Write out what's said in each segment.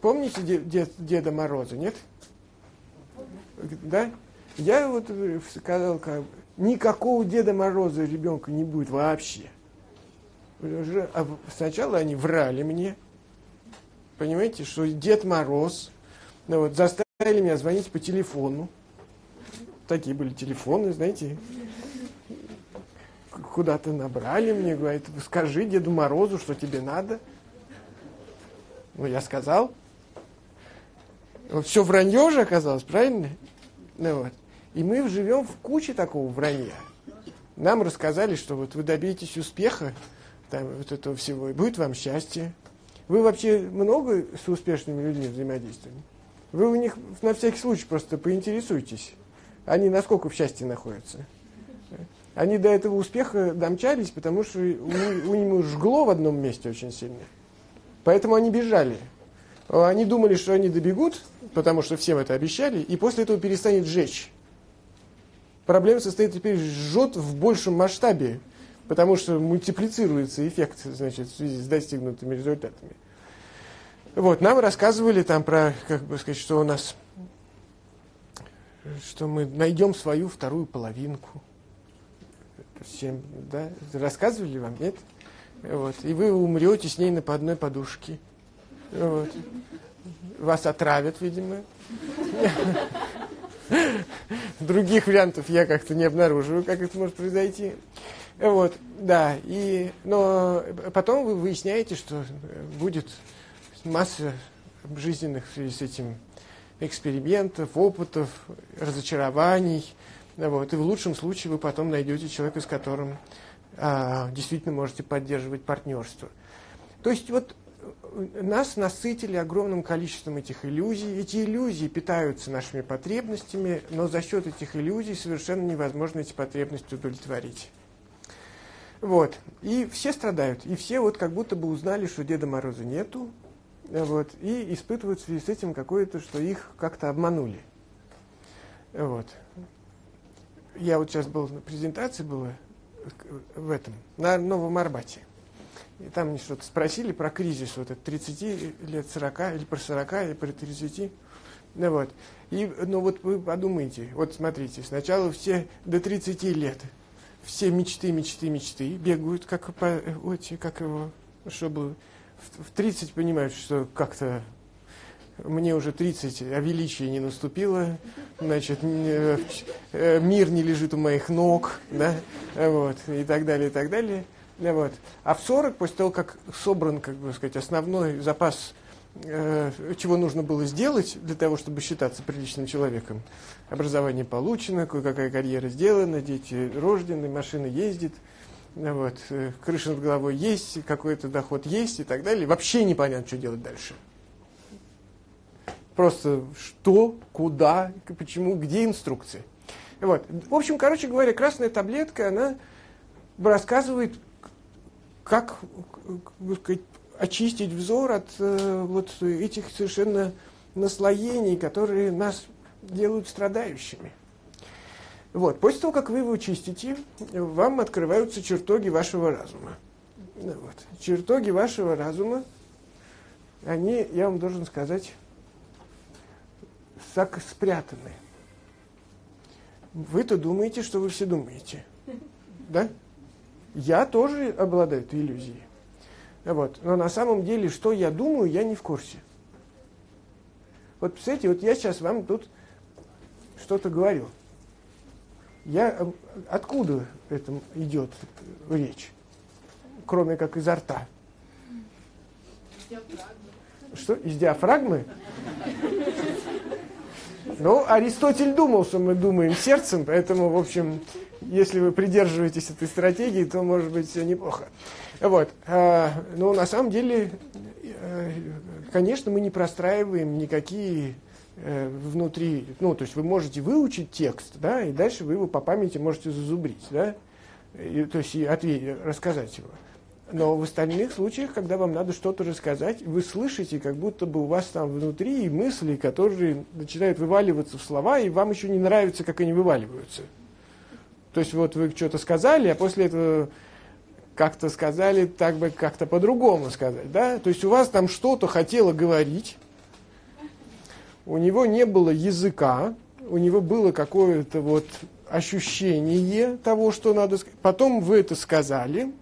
Помните Деда Мороза, нет? Да? Я вот сказал, как никакого Деда Мороза ребенка не будет вообще. А сначала они врали мне, понимаете, что Дед Мороз, ну вот, заставили меня звонить по телефону. Такие были телефоны, знаете, куда-то набрали мне, говорит, скажи Деду Морозу, что тебе надо. Ну, я сказал. Все вранье же оказалось, правильно? Ну, вот. И мы живем в куче такого вранья. Нам рассказали, что вот вы добьетесь успеха, там, вот этого всего, и будет вам счастье. Вы вообще много с успешными людьми взаимодействуете? Вы у них на всякий случай просто поинтересуйтесь. Они насколько в счастье находятся? Они до этого успеха домчались, потому что у них жгло в одном месте очень сильно. Поэтому они бежали. Они думали, что они добегут, потому что всем это обещали, и после этого перестанет жечь. Проблема состоит теперь, жжет в большем масштабе, потому что мультиплицируется эффект, значит, в связи с достигнутыми результатами. Вот, нам рассказывали там про, как бы сказать, что у нас, что мы найдем свою вторую половинку. Всем, да? Рассказывали вам, нет? Вот. И вы умрете с ней на одной подушке. Вот. Вас отравят, видимо. Других вариантов я как-то не обнаруживаю, как это может произойти. Вот, да. Но потом вы выясняете, что будет масса жизненных в связи с этим экспериментов, опытов, разочарований. Вот. И в лучшем случае вы потом найдете человека, с которым действительно можете поддерживать партнерство. То есть вот нас насытили огромным количеством этих иллюзий. Эти иллюзии питаются нашими потребностями, но за счет этих иллюзий совершенно невозможно эти потребности удовлетворить. Вот. И все страдают, и все вот как будто бы узнали, что Деда Мороза нету, вот, и испытывают в связи с этим какое-то, что их как-то обманули. Вот. Я вот сейчас был на презентации, было в этом, на Новом Арбате. И там мне что-то спросили про кризис, вот это 30 лет, 40, или про 40, или про 30. Ну вот. Ну вот вы подумайте, вот смотрите, сначала все до 30 лет, все мечты бегают, чтобы в 30 понимают, что как-то... Мне уже 30, а величие не наступило, значит, мир не лежит у моих ног, да, вот, и так далее, и так далее. Вот. А в 40, после того, как собран, как бы сказать, основной запас, чего нужно было сделать для того, чтобы считаться приличным человеком, образование получено, кое-какая карьера сделана, дети рождены, машина ездит, вот, крыша над головой есть, какой-то доход есть и так далее, вообще непонятно, что делать дальше. Просто что, куда, почему, где инструкции. Вот. В общем, короче говоря, красная таблетка, она рассказывает, как, сказать, очистить взор от вот этих совершенно наслоений, которые нас делают страдающими. Вот. После того, как вы его чистите, вам открываются чертоги вашего разума. Вот. Чертоги вашего разума, они, я вам должен сказать... так спрятаны. Вы-то думаете, что вы все думаете. Да? Я тоже обладаю этой иллюзией. Вот. Но на самом деле, что я думаю, я не в курсе. Вот, представляете, вот я сейчас вам тут что-то говорю. Откуда это идет речь? Кроме как изо рта. Что? Из диафрагмы? Ну, Аристотель думал, что мы думаем сердцем, поэтому, в общем, если вы придерживаетесь этой стратегии, то, может быть, все неплохо. Вот. Но на самом деле, конечно, мы не простраиваем никакие внутри... Ну, то есть вы можете выучить текст, да, и дальше вы его по памяти можете зазубрить, да, и, то есть и рассказать его. Но в остальных случаях, когда вам надо что-то рассказать, вы слышите, как будто бы у вас там внутри мысли, которые начинают вываливаться в слова, и вам еще не нравится, как они вываливаются. То есть вот вы что-то сказали, а после этого как-то сказали, так бы как-то по-другому сказали, да? То есть у вас там что-то хотело говорить, у него не было языка, у него было какое-то вот ощущение того, что надо сказать. Потом вы это сказали.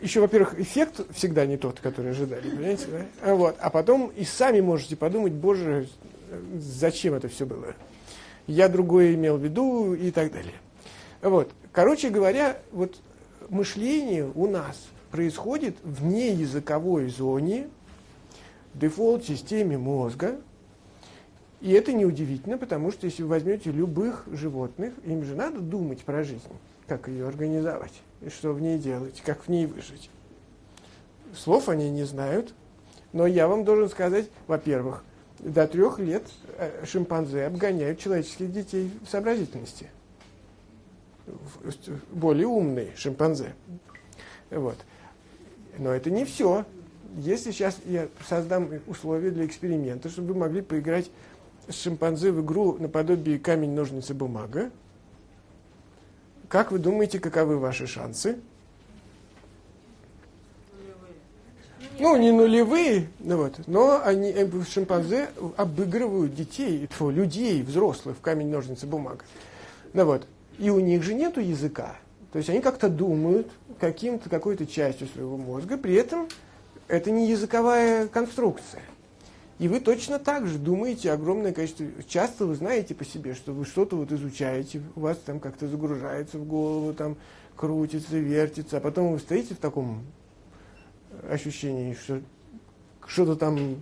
Еще, во-первых, эффект всегда не тот, который ожидали, понимаете, да? Вот. А потом и сами можете подумать, боже, зачем это все было? Я другое имел в виду и так далее. Вот. Короче говоря, вот мышление у нас происходит в неязыковой зоне, дефолт-системе мозга. И это неудивительно, потому что если вы возьмете любых животных, им же надо думать про жизнь, как ее организовать, и что в ней делать, как в ней выжить. Слов они не знают, но я вам должен сказать, во-первых, до 3 лет шимпанзе обгоняют человеческих детей в сообразительности. Более умные шимпанзе. Вот. Но это не все. Если сейчас я создам условия для эксперимента, чтобы вы могли поиграть с шимпанзе в игру наподобие камень, ножницы, бумага. Как вы думаете, каковы ваши шансы? Нулевые. Ну, не нулевые, вот, но они, шимпанзе обыгрывают детей, людей, взрослых в камень, ножницы, бумага. Ну, вот. И у них же нету языка. То есть они как-то думают какой-то частью своего мозга, при этом это не языковая конструкция. И вы точно так же думаете огромное количество... Часто вы знаете по себе, что вы что-то вот изучаете, у вас там как-то загружается в голову, там крутится, вертится, а потом вы стоите в таком ощущении, что что-то там...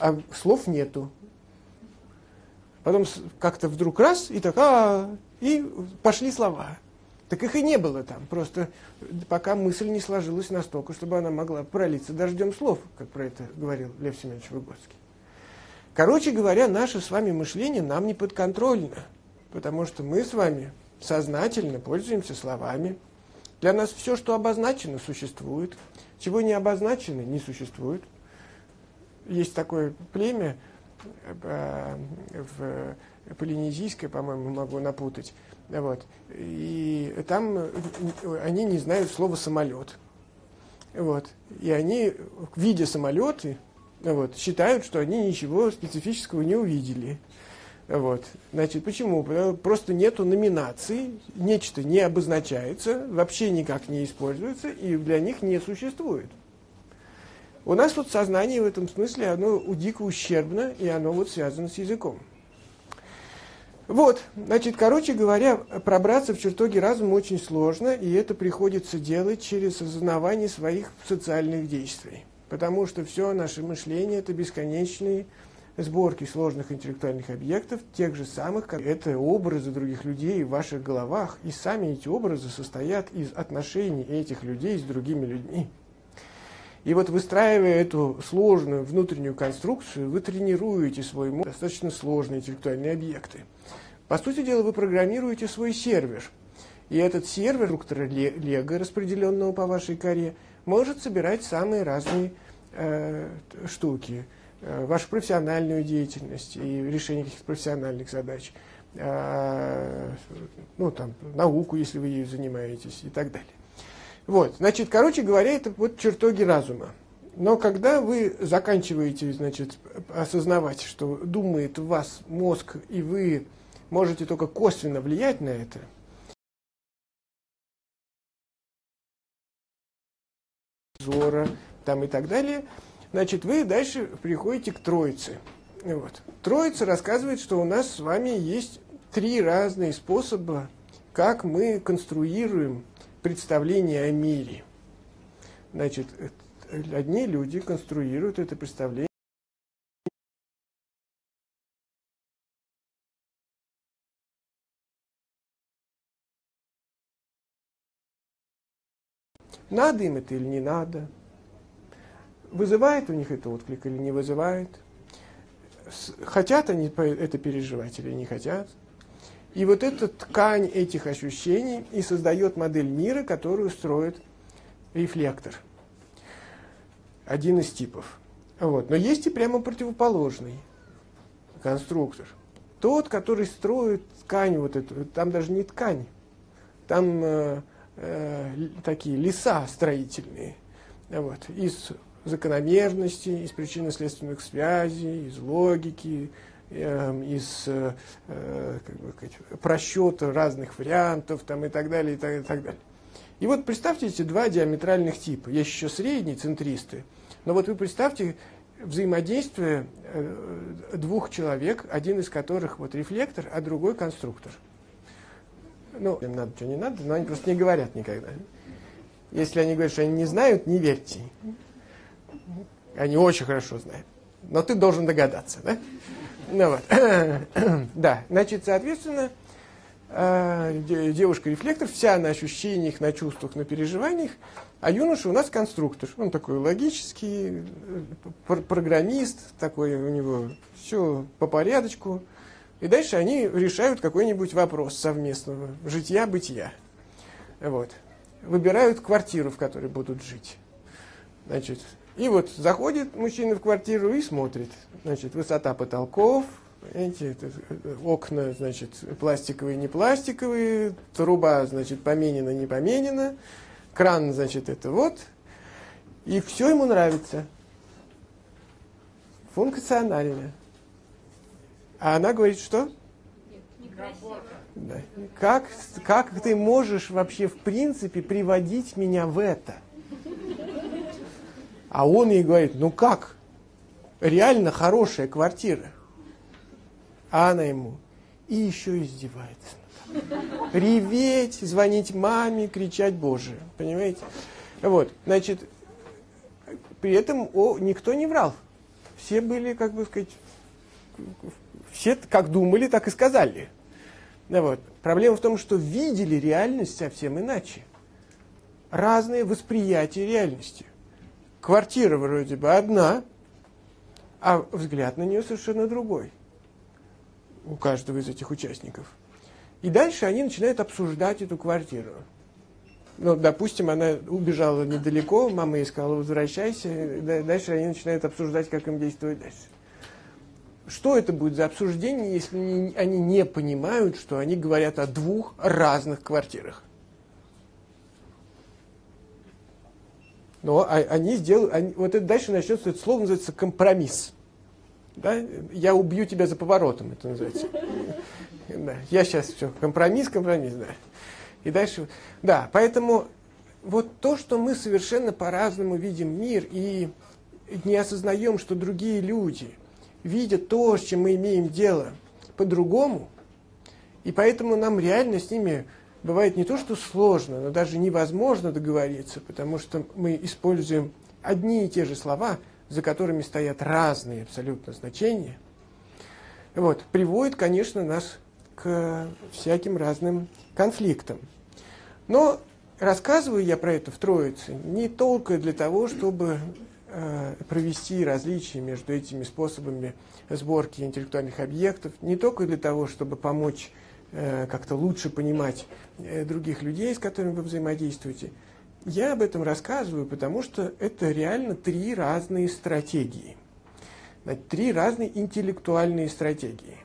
А слов нету. Потом как-то вдруг раз, и так... И пошли слова. Так их и не было там. Просто пока мысль не сложилась настолько, чтобы она могла пролиться дождем слов, как про это говорил Лев Семенович Выготский. Короче говоря, наше с вами мышление нам не подконтрольно, потому что мы с вами сознательно пользуемся словами. Для нас все, что обозначено, существует. Чего не обозначено, не существует. Есть такое племя полинезийское, по-моему, могу напутать. Вот. И там они не знают слова «самолет». Вот. И они, видя самолеты, вот, считают, что они ничего специфического не увидели. Вот. Значит, почему? Потому что просто нету номинаций, нечто не обозначается, вообще никак не используется, и для них не существует. У нас вот сознание в этом смысле, оно дико ущербно, и оно вот связано с языком. Вот, значит, короче говоря, пробраться в чертоги разума очень сложно, и это приходится делать через осознавание своих социальных действий. Потому что все наше мышление – это бесконечные сборки сложных интеллектуальных объектов, тех же самых, как это образы других людей в ваших головах, и сами эти образы состоят из отношений этих людей с другими людьми. И вот выстраивая эту сложную внутреннюю конструкцию, вы тренируете свой мозг достаточно сложные интеллектуальные объекты. По сути дела, вы программируете свой сервер. И этот сервер, структура лего, распределенного по вашей коре, может собирать самые разные штуки. Вашу профессиональную деятельность и решение каких-то профессиональных задач. Ну, там, науку, если вы ею занимаетесь, и так далее. Вот, значит, короче говоря, это вот чертоги разума. Но когда вы заканчиваете, значит, осознавать, что думает в вас мозг, и вы можете только косвенно влиять на это, взора, там и так далее, значит, вы дальше приходите к Троице. Вот. Троица рассказывает, что у нас с вами есть 3 разные способа, как мы конструируем представление о мире. Значит, одни люди конструируют это представление надо им это или не надо, вызывает у них это отклик или не вызывает, хотят они это переживать или не хотят. И вот эта ткань этих ощущений и создает модель мира, которую строит рефлектор. Один из типов. Вот. Но есть и прямо противоположный конструктор. Тот, который строит ткань, вот эту, там даже не ткань, там такие леса строительные, вот, из закономерностей, из причинно-следственных связей, из логики, из как бы сказать, просчета разных вариантов там, и так далее, и так далее, и так далее. И вот представьте эти два диаметральных типа. Есть еще средние, центристы. Но вот вы представьте взаимодействие двух человек, один из которых вот рефлектор, а другой конструктор. Ну, им надо, что не надо, но они просто не говорят никогда. Если они говорят, что они не знают, не верьте. Они очень хорошо знают. Но ты должен догадаться, да? Ну вот. Да, значит, соответственно, девушка-рефлектор, вся на ощущениях, на чувствах, на переживаниях, а юноша у нас конструктор. Он такой логический, программист, такой у него все по порядочку. И дальше они решают какой-нибудь вопрос совместного житья-бытия. Вот. Выбирают квартиру, в которой будут жить. Значит, и вот заходит мужчина в квартиру и смотрит. Значит, высота потолков, эти, окна, значит, пластиковые, не пластиковые, труба, значит, поменена, не поменена, кран, значит, это вот. И все ему нравится. Функционально. А она говорит, что? Да. Как ты можешь вообще, в принципе, приводить меня в это? А он ей говорит, ну как? Реально хорошая квартира. А она ему и еще издевается. Реветь, звонить маме, кричать «Боже!». Понимаете? Вот, значит, при этом никто не врал. Все были, как бы сказать, все как думали, так и сказали. Вот. Проблема в том, что видели реальность совсем иначе. Разные восприятия реальности. Квартира вроде бы одна, а взгляд на нее совершенно другой. У каждого из этих участников. И дальше они начинают обсуждать эту квартиру. Ну, допустим, она убежала недалеко, мама ей сказала, возвращайся. Дальше они начинают обсуждать, как им действовать дальше. Что это будет за обсуждение, если они не понимают, что они говорят о двух разных квартирах? Но они сделают... вот это дальше начнется, это слово называется компромисс. Да? Я убью тебя за поворотом, это называется. Да, я сейчас все, компромисс, да. И дальше, да, поэтому вот то, что мы совершенно по-разному видим мир и не осознаем, что другие люди видят то, с чем мы имеем дело, по-другому, и поэтому нам реально с ними бывает не то, что сложно, но даже невозможно договориться, потому что мы используем одни и те же слова, за которыми стоят разные абсолютно значения, вот, приводит, конечно, нас к всяким разным конфликтам. Но рассказываю я про это в Троице не только для того, чтобы провести различия между этими способами сборки интеллектуальных объектов, не только для того, чтобы помочь как-то лучше понимать других людей, с которыми вы взаимодействуете. Я об этом рассказываю, потому что это реально три разные стратегии. Значит, три разные интеллектуальные стратегии.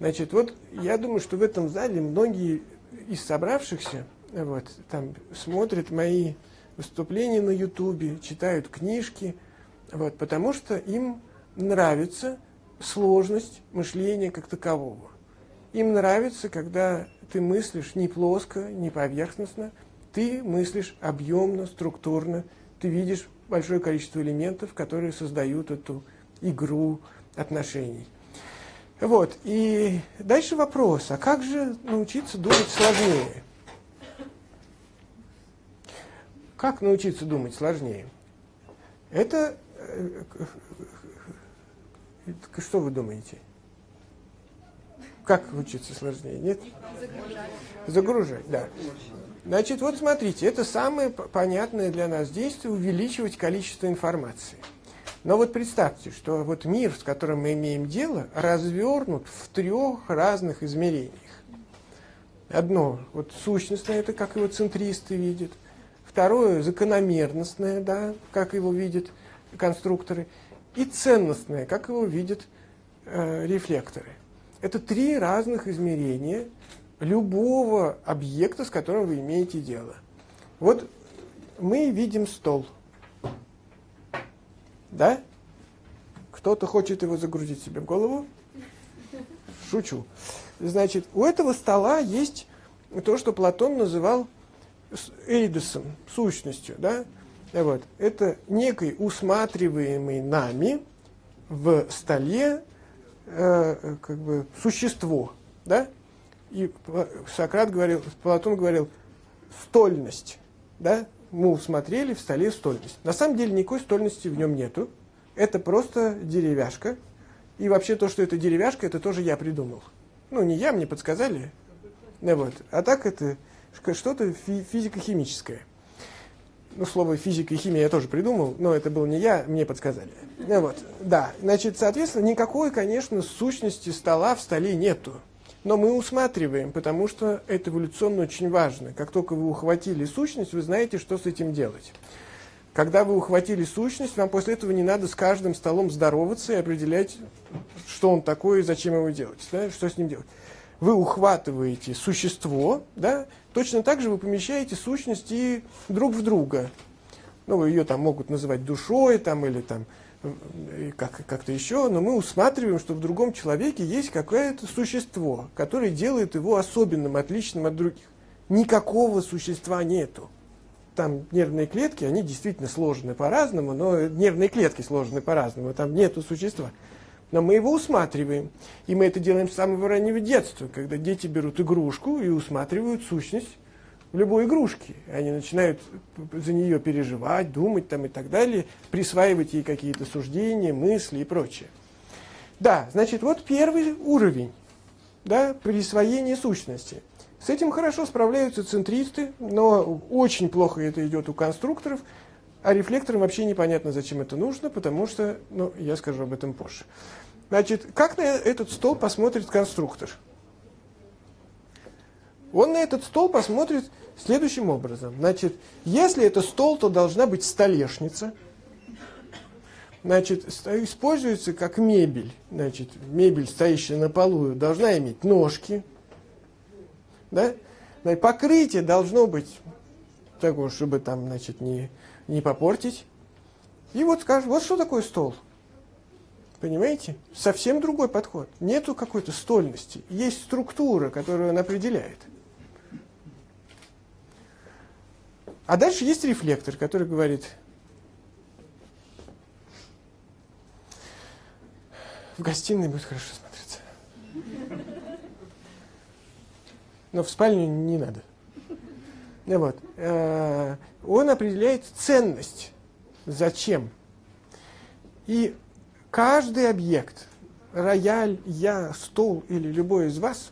Значит, вот я думаю, что в этом зале многие из собравшихся вот, там, смотрят мои выступления на Ютубе, читают книжки, вот, потому что им нравится сложность мышления как такового. Им нравится, когда ты мыслишь не плоско, не поверхностно, ты мыслишь объемно, структурно, ты видишь большое количество элементов, которые создают эту игру отношений. Вот, и дальше вопрос, а как же научиться думать сложнее? Как научиться думать сложнее? Это что вы думаете? Как учиться сложнее? Нет? Загружать, да. Значит, вот смотрите, это самое понятное для нас действие – увеличивать количество информации. Но вот представьте, что вот мир, с которым мы имеем дело, развернут в трех разных измерениях. Одно, вот сущностное, это как его центристы видят. Второе, закономерностное, да, как его видят конструкторы. И ценностное, как его видят рефлекторы. Это три разных измерения любого объекта, с которым вы имеете дело. Вот мы видим стол. Да? Кто-то хочет его загрузить себе в голову? Шучу. Значит, у этого стола есть то, что Платон называл эйдосом, сущностью. Да? Вот. Это некий усматриваемый нами в столе как бы существо. Да? И Сократ говорил, Платон говорил, стольность. Да? Мы усмотрели в столе стольность. На самом деле никакой стольности в нем нету. Это просто деревяшка. И вообще то, что это деревяшка, это тоже я придумал. Ну, не я, мне подсказали. Вот. А так это что-то физико-химическое. Ну, слово физика и химия я тоже придумал, но это был не я, мне подсказали. Вот. Да. Значит, соответственно, никакой, конечно, сущности стола в столе нету. Но мы усматриваем, потому что это эволюционно очень важно. Как только вы ухватили сущность, вы знаете, что с этим делать. Когда вы ухватили сущность, вам после этого не надо с каждым столом здороваться и определять, что он такой и зачем его делать, да, что с ним делать. Вы ухватываете существо, да, точно так же вы помещаете сущности друг в друга. Ну, ее там могут называть душой там, или там, как-то еще, но мы усматриваем, что в другом человеке есть какое-то существо, которое делает его особенным, отличным от других. Никакого существа нету. Там нервные клетки, они действительно сложены по-разному, но нервные клетки сложены по-разному, там нету существа. Но мы его усматриваем. И мы это делаем с самого раннего детства, когда дети берут игрушку и усматривают сущность любой игрушки. Они начинают за нее переживать, думать там и так далее, присваивать ей какие-то суждения, мысли и прочее. Да, значит, вот первый уровень, да, присвоение сущности. С этим хорошо справляются центристы, но очень плохо это идет у конструкторов. А рефлекторам вообще непонятно, зачем это нужно, потому что, ну, я скажу об этом позже. Значит, как на этот стол посмотрит конструктор? Он на этот стол посмотрит следующим образом. Значит, если это стол, то должна быть столешница. Значит, используется как мебель. Значит, мебель, стоящая на полу, должна иметь ножки. Да? Покрытие должно быть такое, чтобы там, значит, не попортить. И вот скажем, вот что такое стол. Понимаете? Совсем другой подход. Нету какой-то стольности. Есть структура, которую он определяет. А дальше есть рефлектор, который говорит: в гостиной будет хорошо смотреться. Но в спальню не надо. Вот. Он определяет ценность. Зачем? И каждый объект, рояль, я, стол или любой из вас,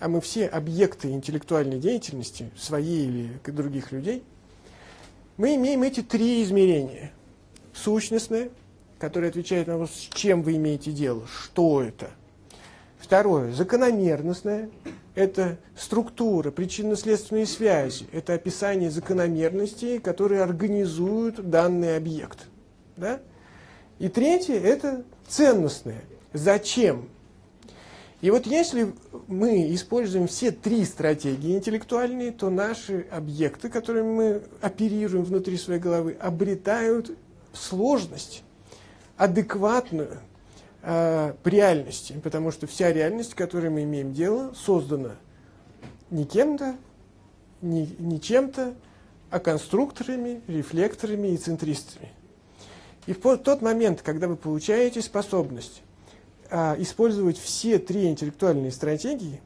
а мы все объекты интеллектуальной деятельности, своей или других людей, мы имеем эти три измерения. Сущностное, которое отвечает на вопрос, с чем вы имеете дело, что это. Второе, закономерностное. Это структура, причинно-следственные связи, это описание закономерностей, которые организуют данный объект. Да? И третье – это ценностное. Зачем? И вот если мы используем все три стратегии интеллектуальные, то наши объекты, которыми мы оперируем внутри своей головы, обретают сложность, адекватную реальности, потому что вся реальность, которой мы имеем дело, создана не кем-то, не чем-то, а конструкторами, рефлекторами и центристами. И в тот момент, когда вы получаете способность использовать все три интеллектуальные стратегии,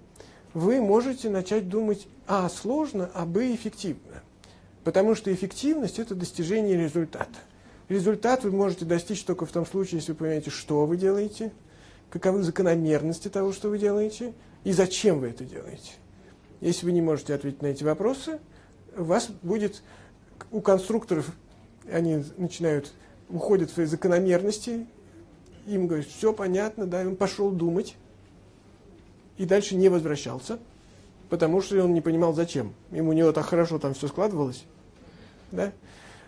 вы можете начать думать А сложно, а Б эффективно. Потому что эффективность – это достижение результата. Результат вы можете достичь только в том случае, если вы понимаете, что вы делаете, каковы закономерности того, что вы делаете, и зачем вы это делаете. Если вы не можете ответить на эти вопросы, у вас будет, у конструкторов, они начинают, уходят в свои закономерности, им говорят, все понятно, да, он пошел думать, и дальше не возвращался, потому что он не понимал, зачем. Ему у него так хорошо там все складывалось, да,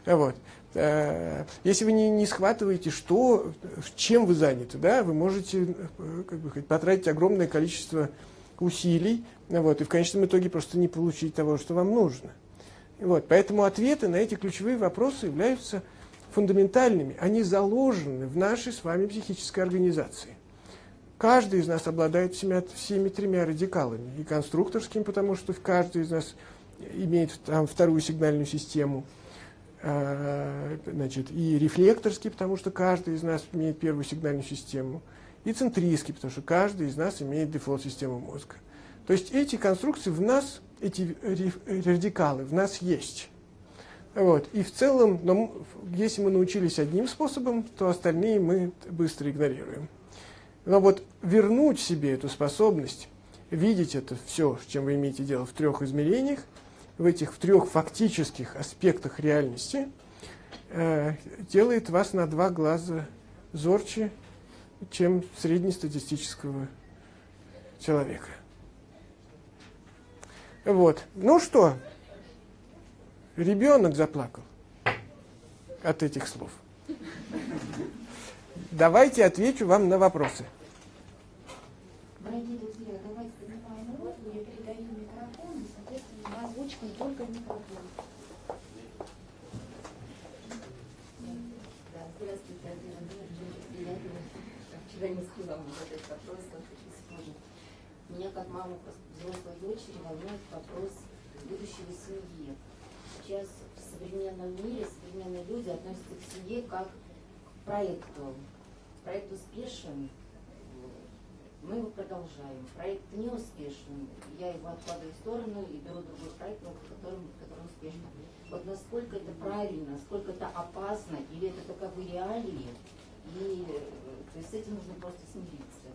вот. Если вы не схватываете, что, чем вы заняты, да, вы можете как бы, потратить огромное количество усилий, вот, и в конечном итоге просто не получить того, что вам нужно. Вот, поэтому ответы на эти ключевые вопросы являются фундаментальными. Они заложены в нашей с вами психической организации. Каждый из нас обладает всеми тремя радикалами. И конструкторским, потому что каждый из нас имеет там вторую сигнальную систему. Значит, и рефлекторский, потому что каждый из нас имеет первую сигнальную систему. И центристский, потому что каждый из нас имеет дефолт-систему мозга. То есть эти конструкции в нас, эти радикалы в нас есть. Вот. И в целом, ну, если мы научились одним способом, то остальные мы быстро игнорируем. Но вот вернуть себе эту способность, видеть это все, с чем вы имеете дело, в трех измерениях, в этих трех фактических аспектах реальности, делает вас на два глаза зорче, чем среднестатистического человека. Вот. Ну что, ребенок заплакал от этих слов. Давайте отвечу вам на вопросы. Дорогие друзья, давайте поднимаем руку, я передаю микрофон, и, соответственно, озвучка только в микрофон. Да, здравствуйте, Андрей Андреевич, вчера не успела вам задать вопрос, как очень сложно. Меня, как маму взрослой дочери, волнует вопрос будущего семьи. Сейчас в современном мире современные люди относятся к семье как к проекту. Проект успешен, мы его продолжаем. Проект не успешен, я его откладываю в сторону и беру другой проект, который успешен. Вот насколько это правильно, насколько это опасно, или это таковы реалии, и то есть с этим нужно просто смириться.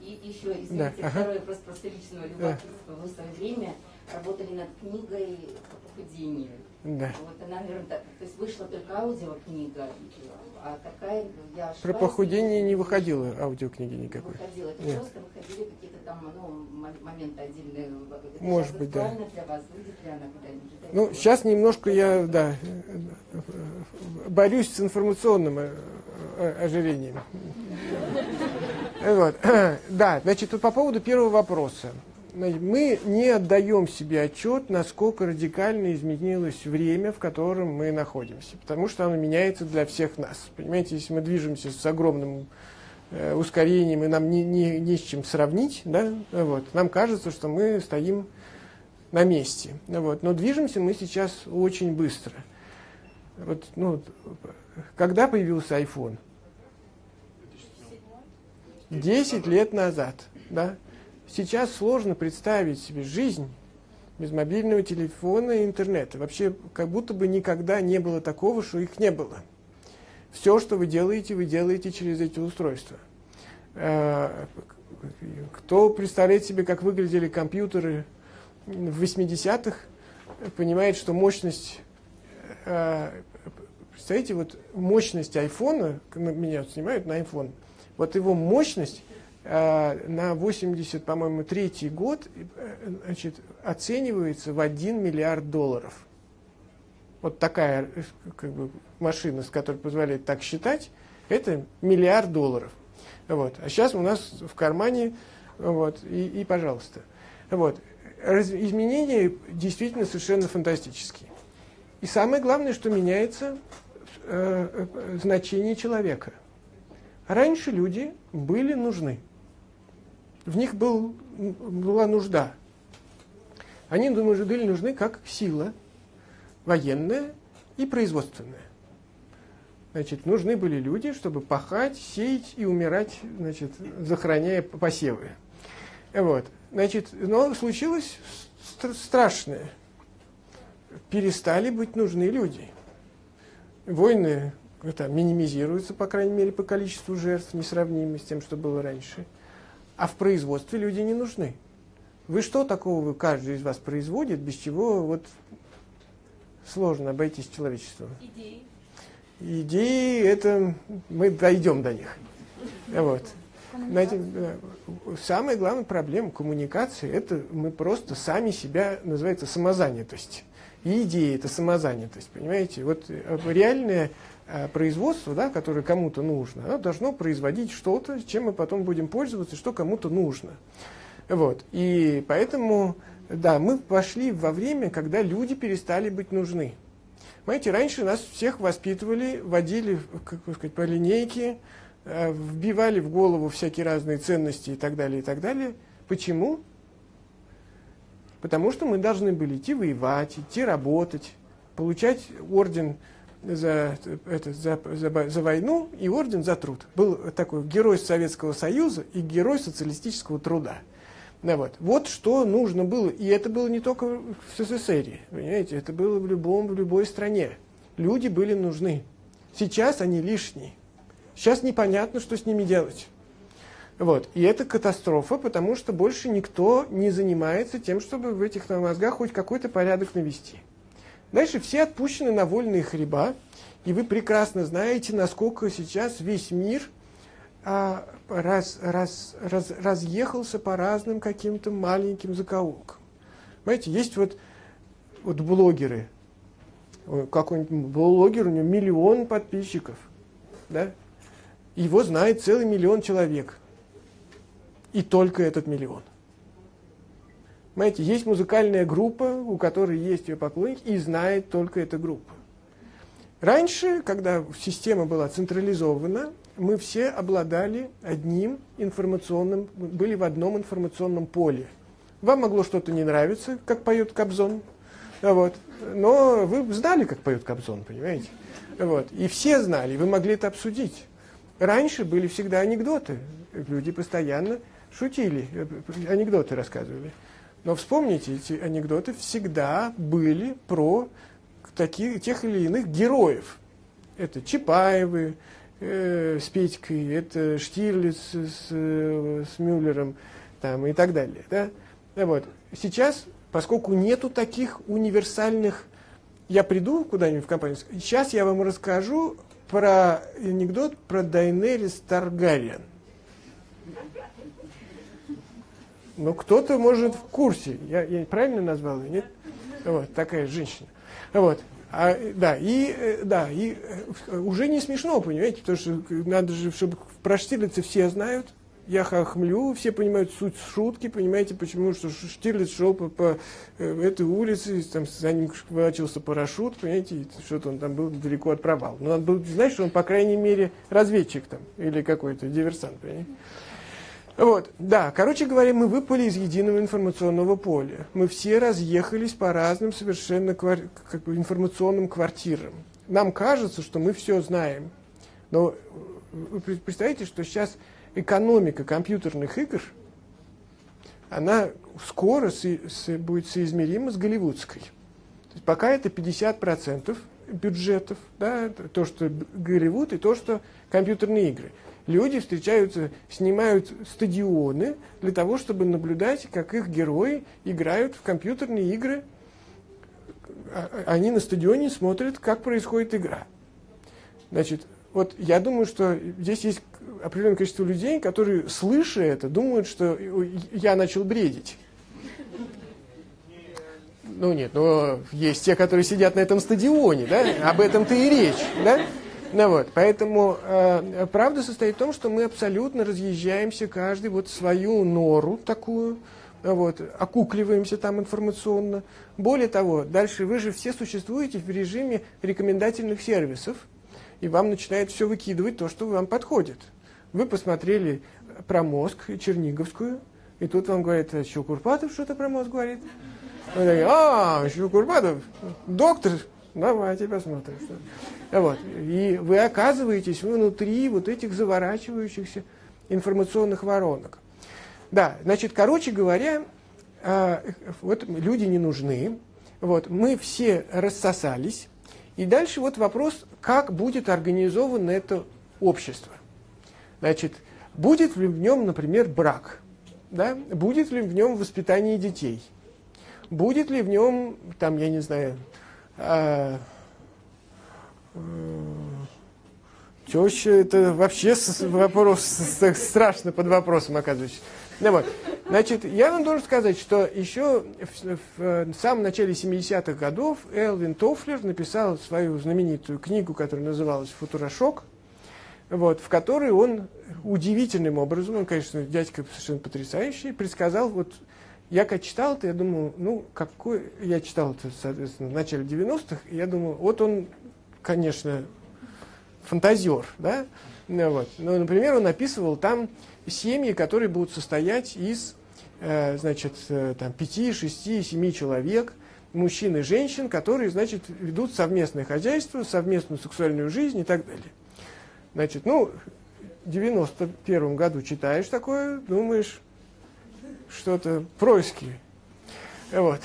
И еще, извините, да, второй вопрос просто личного любопытства. Вы в свое время работали над книгой по похудению. Да. Вот она, наверное, так, то есть вышла только аудиокнига, а такая, я ошибаюсь. Про похудение не выходила аудиокниги никакой. Выходила, это нет. Просто выходили какие-то там, ну, моменты отдельные. Это может быть, да. Для вас, выйдет ли она куда-нибудь? Ну, сейчас немножко я, да, борюсь с информационным ожирением. Вот. Да, значит, по поводу первого вопроса. Мы не отдаем себе отчет, насколько радикально изменилось время, в котором мы находимся, потому что оно меняется для всех нас. Понимаете, если мы движемся с огромным ускорением, и нам не с чем сравнить, да, вот, нам кажется, что мы стоим на месте. Вот, но движемся мы сейчас очень быстро. Вот, ну, когда появился iPhone? 10 лет назад, да? Сейчас сложно представить себе жизнь без мобильного телефона и интернета. Вообще, как будто бы никогда не было такого, что их не было. Все, что вы делаете через эти устройства. Кто представляет себе, как выглядели компьютеры в 80-х, понимает, что мощность... Представляете, вот мощность айфона, меня снимают на iPhone, вот его мощность на 80, по-моему, 3-й год, значит, оценивается в $1 миллиард. Вот такая, как бы, машина, с которой позволяет так считать, это $1 миллиард. Вот. А сейчас у нас в кармане, вот, и пожалуйста. Вот. Изменения действительно совершенно фантастические. И самое главное, что меняется значение человека. Раньше люди были нужны, в них была нужда. Они, думаю, были нужны как сила военная и производственная. Значит, нужны были люди, чтобы пахать, сеять и умирать, значит, захороняя посевы. Вот. Значит, но случилось страшное. Перестали быть нужны люди. Войны... Это минимизируется, по крайней мере, по количеству жертв, несравнимо с тем, что было раньше. А в производстве люди не нужны. Вы что такого, каждый из вас производит, без чего вот сложно обойтись человечеством? Идеи. Идеи, это мы дойдем до них. Вот. Знаете, самая главная проблема коммуникации, это мы просто сами себя, называется, самозанятость. И идеи – это самозанятость, понимаете? Вот реальное производство, да, которое кому-то нужно, оно должно производить что-то, чем мы потом будем пользоваться, что кому-то нужно. Вот. И поэтому Да, мы пошли во время, когда люди перестали быть нужны. Понимаете, раньше нас всех воспитывали, водили, как сказать, по линейке, вбивали в голову всякие разные ценности и так далее, и так далее. Почему? Потому что мы должны были идти воевать, идти работать, получать орден за войну и орден за труд. Был такой герой Советского Союза и герой социалистического труда. Да, вот. Вот что нужно было. И это было не только в СССР, понимаете, это было в любой стране. Люди были нужны. Сейчас они лишние. Сейчас непонятно, что с ними делать. Вот. И это катастрофа, потому что больше никто не занимается тем, чтобы в этих мозгах хоть какой-то порядок навести. Дальше все отпущены на вольные хлеба, и вы прекрасно знаете, насколько сейчас весь мир разъехался по разным каким-то маленьким закоулкам. Понимаете, есть вот блогеры, какой-нибудь блогер, у него миллион подписчиков, да? Его знает целый миллион человек, и только этот миллион. Понимаете, есть музыкальная группа, у которой есть ее поклонники, и знает только эта группа. Раньше, когда система была централизована, мы все обладали одним информационным, были в одном информационном поле. Вам могло что-то не нравиться, как поет Кобзон, вот, но вы знали, как поет Кобзон, понимаете? Вот, и все знали, вы могли это обсудить. Раньше были всегда анекдоты, люди постоянно шутили, анекдоты рассказывали. Но вспомните, эти анекдоты всегда были про тех или иных героев. Это Чапаевы с Петькой, это Штирлиц с Мюллером там, и так далее. Да? Вот. Сейчас, поскольку нету таких универсальных... Я приду куда-нибудь в компанию, сейчас я вам расскажу про анекдот про Дайнерис Таргариен. Ну, кто-то, может, в курсе. Я правильно назвал ее, нет? Вот, такая женщина. Вот. И уже не смешно, понимаете, потому что надо же, чтобы про Штирлица все знают. Я хохмлю, все понимают суть шутки, понимаете, почему, что Штирлиц шел по этой улице, там, за ним волочился парашют, понимаете, что-то он там был далеко от провала. Но надо было знать, что он, по крайней мере, разведчик там, или какой-то диверсант, понимаете. Вот, да, короче говоря, мы выпали из единого информационного поля. Мы все разъехались по разным совершенно информационным квартирам. Нам кажется, что мы все знаем. Но вы представляете, что сейчас экономика компьютерных игр, она скоро будет соизмерима с голливудской. То есть пока это 50% бюджетов, да, то, что Голливуд, и то, что компьютерные игры. Люди встречаются, снимают стадионы для того, чтобы наблюдать, как их герои играют в компьютерные игры. Они на стадионе смотрят, как происходит игра. Значит, вот я думаю, что здесь есть определенное количество людей, которые, слыша это, думают, что я начал бредить. Ну нет, но есть те, которые сидят на этом стадионе, да? Об этом-то и речь, да? Ну вот, поэтому правда состоит в том, что мы абсолютно разъезжаемся, каждый вот свою нору такую, вот, окукливаемся там информационно. Более того, дальше вы же все существуете в режиме рекомендательных сервисов, и вам начинает все выкидывать то, что вам подходит. Вы посмотрели про мозг и Черниговскую, и тут вам говорят, еще Курпатов что-то про мозг говорит. Вы говорите, еще Курпатов, доктор. Давайте посмотрим. Вот. И вы оказываетесь внутри вот этих заворачивающихся информационных воронок. Да, значит, короче говоря, вот люди не нужны. Вот, мы все рассосались. И дальше вот вопрос, как будет организовано это общество. Значит, будет ли в нем, например, брак? Да? Будет ли в нем воспитание детей? Будет ли в нем, там, я не знаю... Теща, это вообще вопрос, страшно под вопросом оказывается. Вот. Значит, я вам должен сказать, что еще в самом начале 70-х годов Элвин Тофлер написал свою знаменитую книгу, которая называлась «Футурашок», вот, в которой он удивительным образом, он, конечно, дядька совершенно потрясающий, предсказал вот Я как читал это, я думал, ну, какой... Я читал это, соответственно, в начале 90-х, и я думал, вот он, конечно, фантазер, да? Ну, вот. Но, например, он описывал там семьи, которые будут состоять из, значит, там, 5, 6, 7 человек, мужчин и женщин, которые, значит, ведут совместное хозяйство, совместную сексуальную жизнь и так далее. Значит, ну, в 91 году читаешь такое, думаешь... Что-то происки. Вот.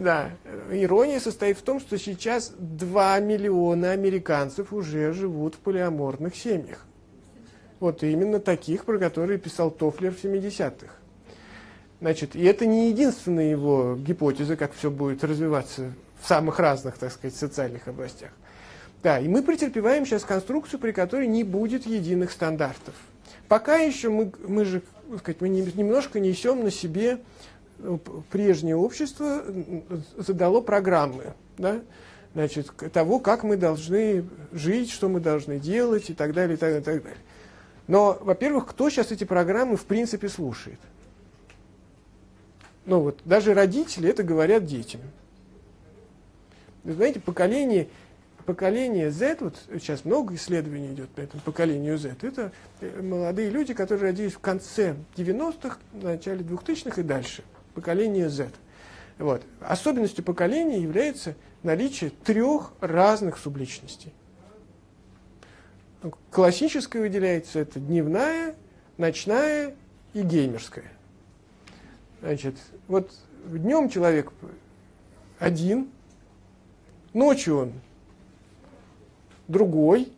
Да. Ирония состоит в том, что сейчас 2 миллиона американцев уже живут в полиаморных семьях. Вот именно таких, про которые писал Тофлер в 70-х. Значит, и это не единственная его гипотеза, как все будет развиваться в самых разных, так сказать, социальных областях. Да, и мы претерпеваем сейчас конструкцию, при которой не будет единых стандартов. Пока еще мы же... мы немножко несем на себе прежнее общество, задало программы, да? Значит, того, как мы должны жить, что мы должны делать и так далее, и так далее, и так далее. Но, во-первых, кто сейчас эти программы в принципе слушает? Ну вот, даже родители это говорят детям. Вы знаете, поколение Z, вот сейчас много исследований идет по этому поколению Z, это молодые люди, которые родились в конце 90-х, в начале 2000-х и дальше. Поколение Z. Вот. Особенностью поколения является наличие 3 разных субличностей. Классическая выделяется, это дневная, ночная и геймерская. Значит, вот днем человек один, ночью он другой,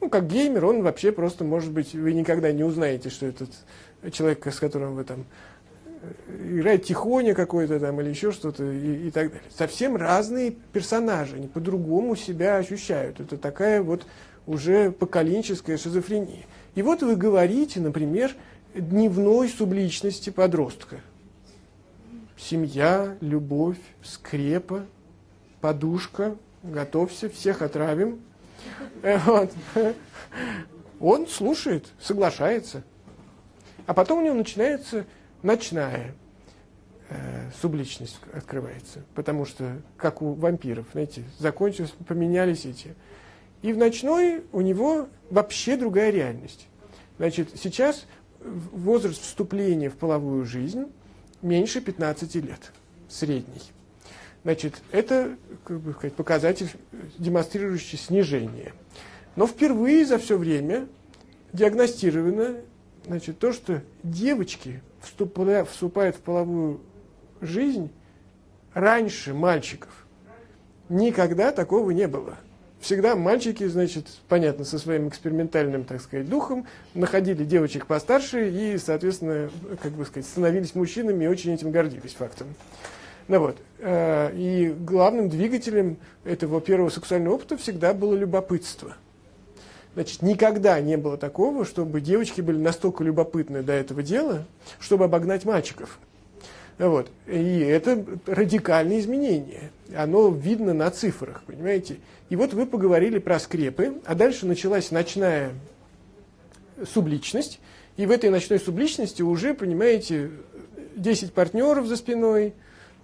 ну, как геймер, он вообще просто, может быть, вы никогда не узнаете, что этот человек, с которым вы там играете, тихоня какой-то там или еще что-то и так далее. Совсем разные персонажи, они по-другому себя ощущают. Это такая вот уже поколенческая шизофрения. И вот вы говорите, например, дневной субличности подростка. Семья, любовь, скрепа, подушка, готовься, всех отравим. Вот. Он слушает, соглашается. А потом у него начинается ночная субличность открывается. Потому что, как у вампиров, знаете, закончились, поменялись эти. И в ночной у него вообще другая реальность. Значит, сейчас возраст вступления в половую жизнь меньше 15 лет, средний. Значит, это, как бы сказать, показатель, демонстрирующий снижение. Но впервые за все время диагностировано, значит, то, что девочки вступают в половую жизнь раньше мальчиков. Никогда такого не было. Всегда мальчики, значит, понятно, со своим экспериментальным, так сказать, духом находили девочек постарше и, соответственно, как бы сказать, становились мужчинами и очень этим гордились фактом. Ну вот. И главным двигателем этого первого сексуального опыта всегда было любопытство. Значит, никогда не было такого, чтобы девочки были настолько любопытны до этого дела, чтобы обогнать мальчиков. Вот. И это радикальное изменение. Оно видно на цифрах, понимаете? И вот вы поговорили про скрепы, а дальше началась ночная субличность. И в этой ночной субличности уже, понимаете, 10 партнеров за спиной,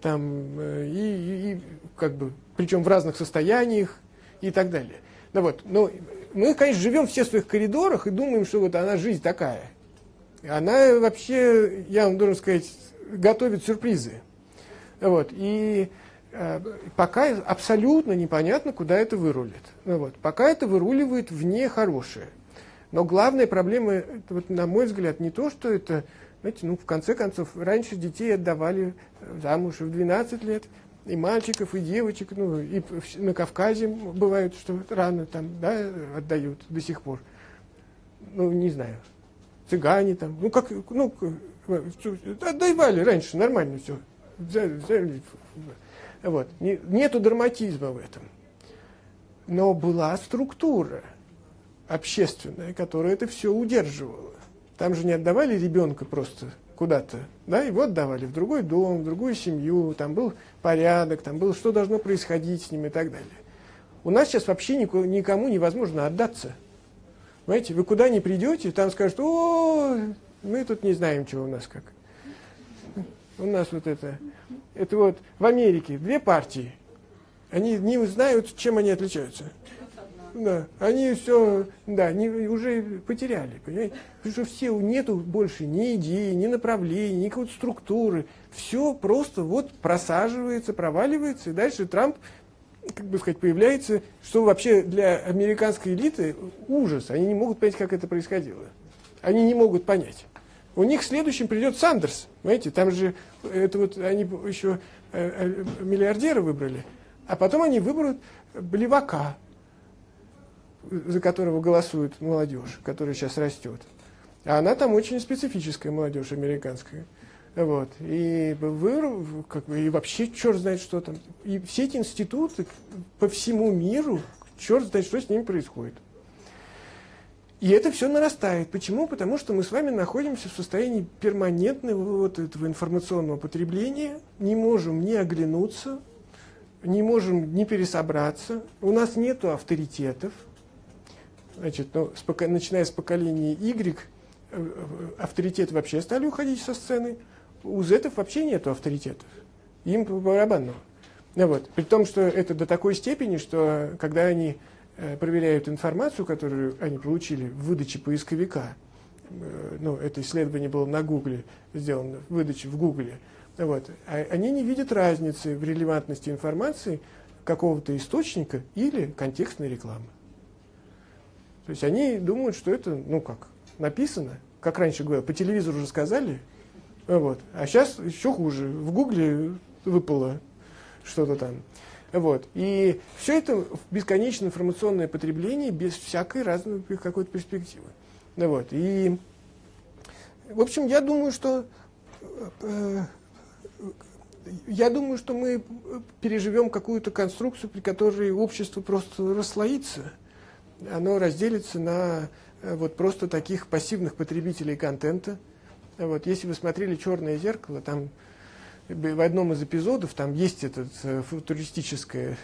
там, и как бы, причем в разных состояниях и так далее. Да вот, но мы, конечно, живем все в своих коридорах и думаем, что вот она жизнь такая. Она вообще, я вам должен сказать, готовит сюрпризы. Вот, и пока абсолютно непонятно, куда это вырулит. Вот, пока это выруливает в нехорошее. Но главная проблема, вот, на мой взгляд, не то, что это... Знаете, ну, в конце концов, раньше детей отдавали замуж в 12 лет, и мальчиков, и девочек, ну, и на Кавказе бывает, что рано там, да, отдают до сих пор. Ну, не знаю, цыгане там, ну, как, ну, отдавали раньше, нормально все. Вот. Нету драматизма в этом. Но была структура общественная, которая это все удерживала. Там же не отдавали ребенка просто куда-то, да, его отдавали в другой дом, в другую семью, там был порядок, там было, что должно происходить с ним и так далее. У нас сейчас вообще никому невозможно отдаться. Понимаете, вы куда ни придете, там скажут, о, мы тут не знаем, чего у нас как. у нас вот это вот в Америке две партии, они не знают, чем они отличаются. Да, они все, да, уже потеряли, понимаете? Потому что все, нету больше ни идеи, ни направления, ни какой-то структуры. Все просто вот просаживается, проваливается, и дальше Трамп, как бы сказать, появляется, что вообще для американской элиты ужас. Они не могут понять, как это происходило. Они не могут понять. У них следующим придет Сандерс, понимаете? Там же это вот они еще миллиардера выбрали, а потом они выберут левака, за которого голосует молодежь, которая сейчас растет. А она там очень специфическая молодежь американская. Вот. И вообще черт знает, что там. И все эти институты по всему миру, черт знает, что с ними происходит. И это все нарастает. Почему? Потому что мы с вами находимся в состоянии перманентного вот этого информационного потребления, не можем ни оглянуться, не можем ни пересобраться, у нас нет авторитетов. Значит, ну, начиная с поколения Y, авторитеты вообще стали уходить со сцены. У Z-ов вообще нет авторитетов. Им по барабану. Вот. При том, что это до такой степени, что когда они проверяют информацию, которую они получили в выдаче поисковика, ну, это исследование было на Гугле сделано, выдача в Гугле, вот, они не видят разницы в релевантности информации какого-то источника или контекстной рекламы. То есть они думают, что это, ну как, написано, как раньше говорил, по телевизору уже сказали, вот, а сейчас еще хуже, в Гугле выпало что-то там. Вот. И все это бесконечное информационное потребление без всякой разной какой-то перспективы. Вот. И, в общем, я думаю, что мы переживем какую-то конструкцию, при которой общество просто расслоится. Оно разделится на вот просто таких пассивных потребителей контента. Вот, если вы смотрели «Черное зеркало», там в одном из эпизодов там есть эта футуристическая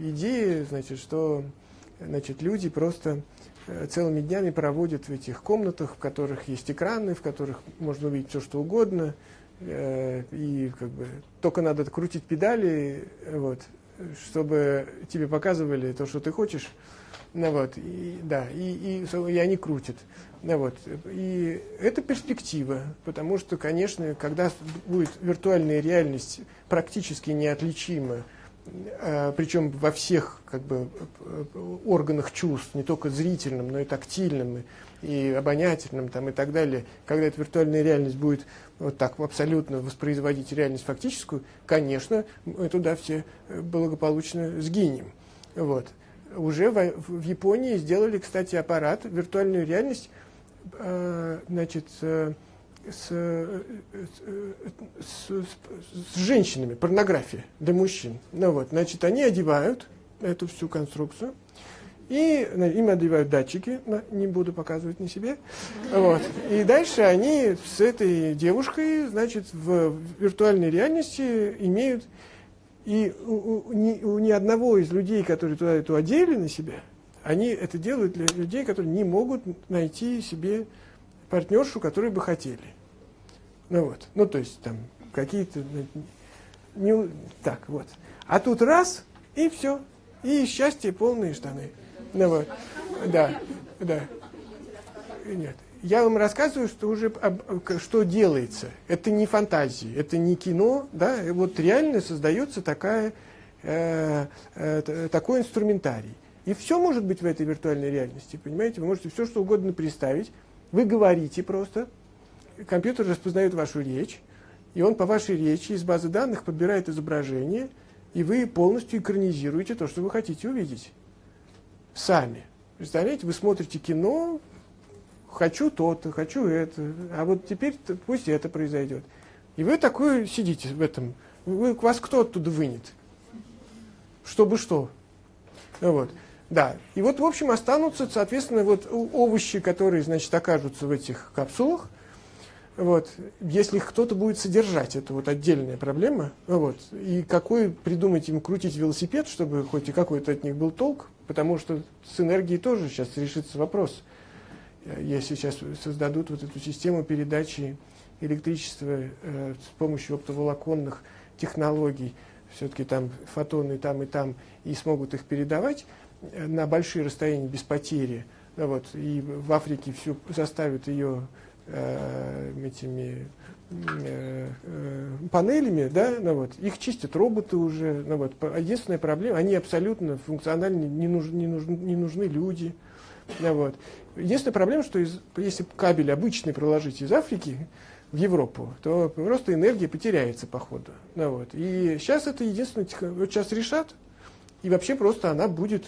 идея, значит, что значит, люди просто целыми днями проводят в этих комнатах, в которых есть экраны, в которых можно увидеть все, что угодно, и как бы только надо крутить педали, вот, чтобы тебе показывали то, что ты хочешь. Ну вот, и, да, и они крутят. Ну вот, и это перспектива, потому что, конечно, когда будет виртуальная реальность практически неотличима, причем во всех как бы органах чувств, не только зрительном, но и тактильном, и обонятельном, там, и так далее, когда эта виртуальная реальность будет вот так абсолютно воспроизводить реальность фактическую, конечно, мы туда все благополучно сгинем. Вот. Уже в Японии сделали, кстати, аппарат, виртуальную реальность, значит, с женщинами, порнография для мужчин. Ну вот, значит, они одевают эту всю конструкцию, и им одевают датчики, не буду показывать на себе. Вот, и дальше они с этой девушкой, значит, в виртуальной реальности имеют... И у ни одного из людей, которые туда это одели на себя, они это делают для людей, которые не могут найти себе партнершу, которую бы хотели. Ну вот, ну то есть там какие-то... Так вот. А тут раз, и все. И счастье, полные штаны. Ну вот, да, да. Нет. Я вам рассказываю, что уже что делается. Это не фантазии, это не кино, да? Вот реально создается такой инструментарий. И все может быть в этой виртуальной реальности, понимаете? Вы можете все, что угодно представить. Вы говорите просто, компьютер распознает вашу речь, и он по вашей речи из базы данных подбирает изображение, и вы полностью экранизируете то, что вы хотите увидеть. Сами. Представляете, вы смотрите кино... Хочу то-то, хочу это, а вот теперь пусть это произойдет. И вы такой сидите в этом. Вас кто оттуда вынет? Чтобы что? Вот. Да. И вот, в общем, останутся, соответственно, вот овощи, которые, значит, окажутся в этих капсулах. Вот. Если их кто-то будет содержать, это вот отдельная проблема. Вот. И какой придумать им крутить велосипед, чтобы хоть и какой-то от них был толк, потому что с энергией тоже сейчас решится вопрос. Если сейчас создадут вот эту систему передачи электричество с помощью оптоволоконных технологий, все-таки там фотоны там и там, и смогут их передавать на большие расстояния без потери. Вот, и в Африке всю заставят ее этими панелями, да, ну вот, их чистят роботы уже. Ну вот, единственная проблема, они абсолютно функционально не нужны люди. Ну вот. Единственная проблема, что если кабель обычный проложить из Африки в Европу, то просто энергия потеряется по ходу. Ну вот. И сейчас это единственное, вот сейчас решат, и вообще просто она будет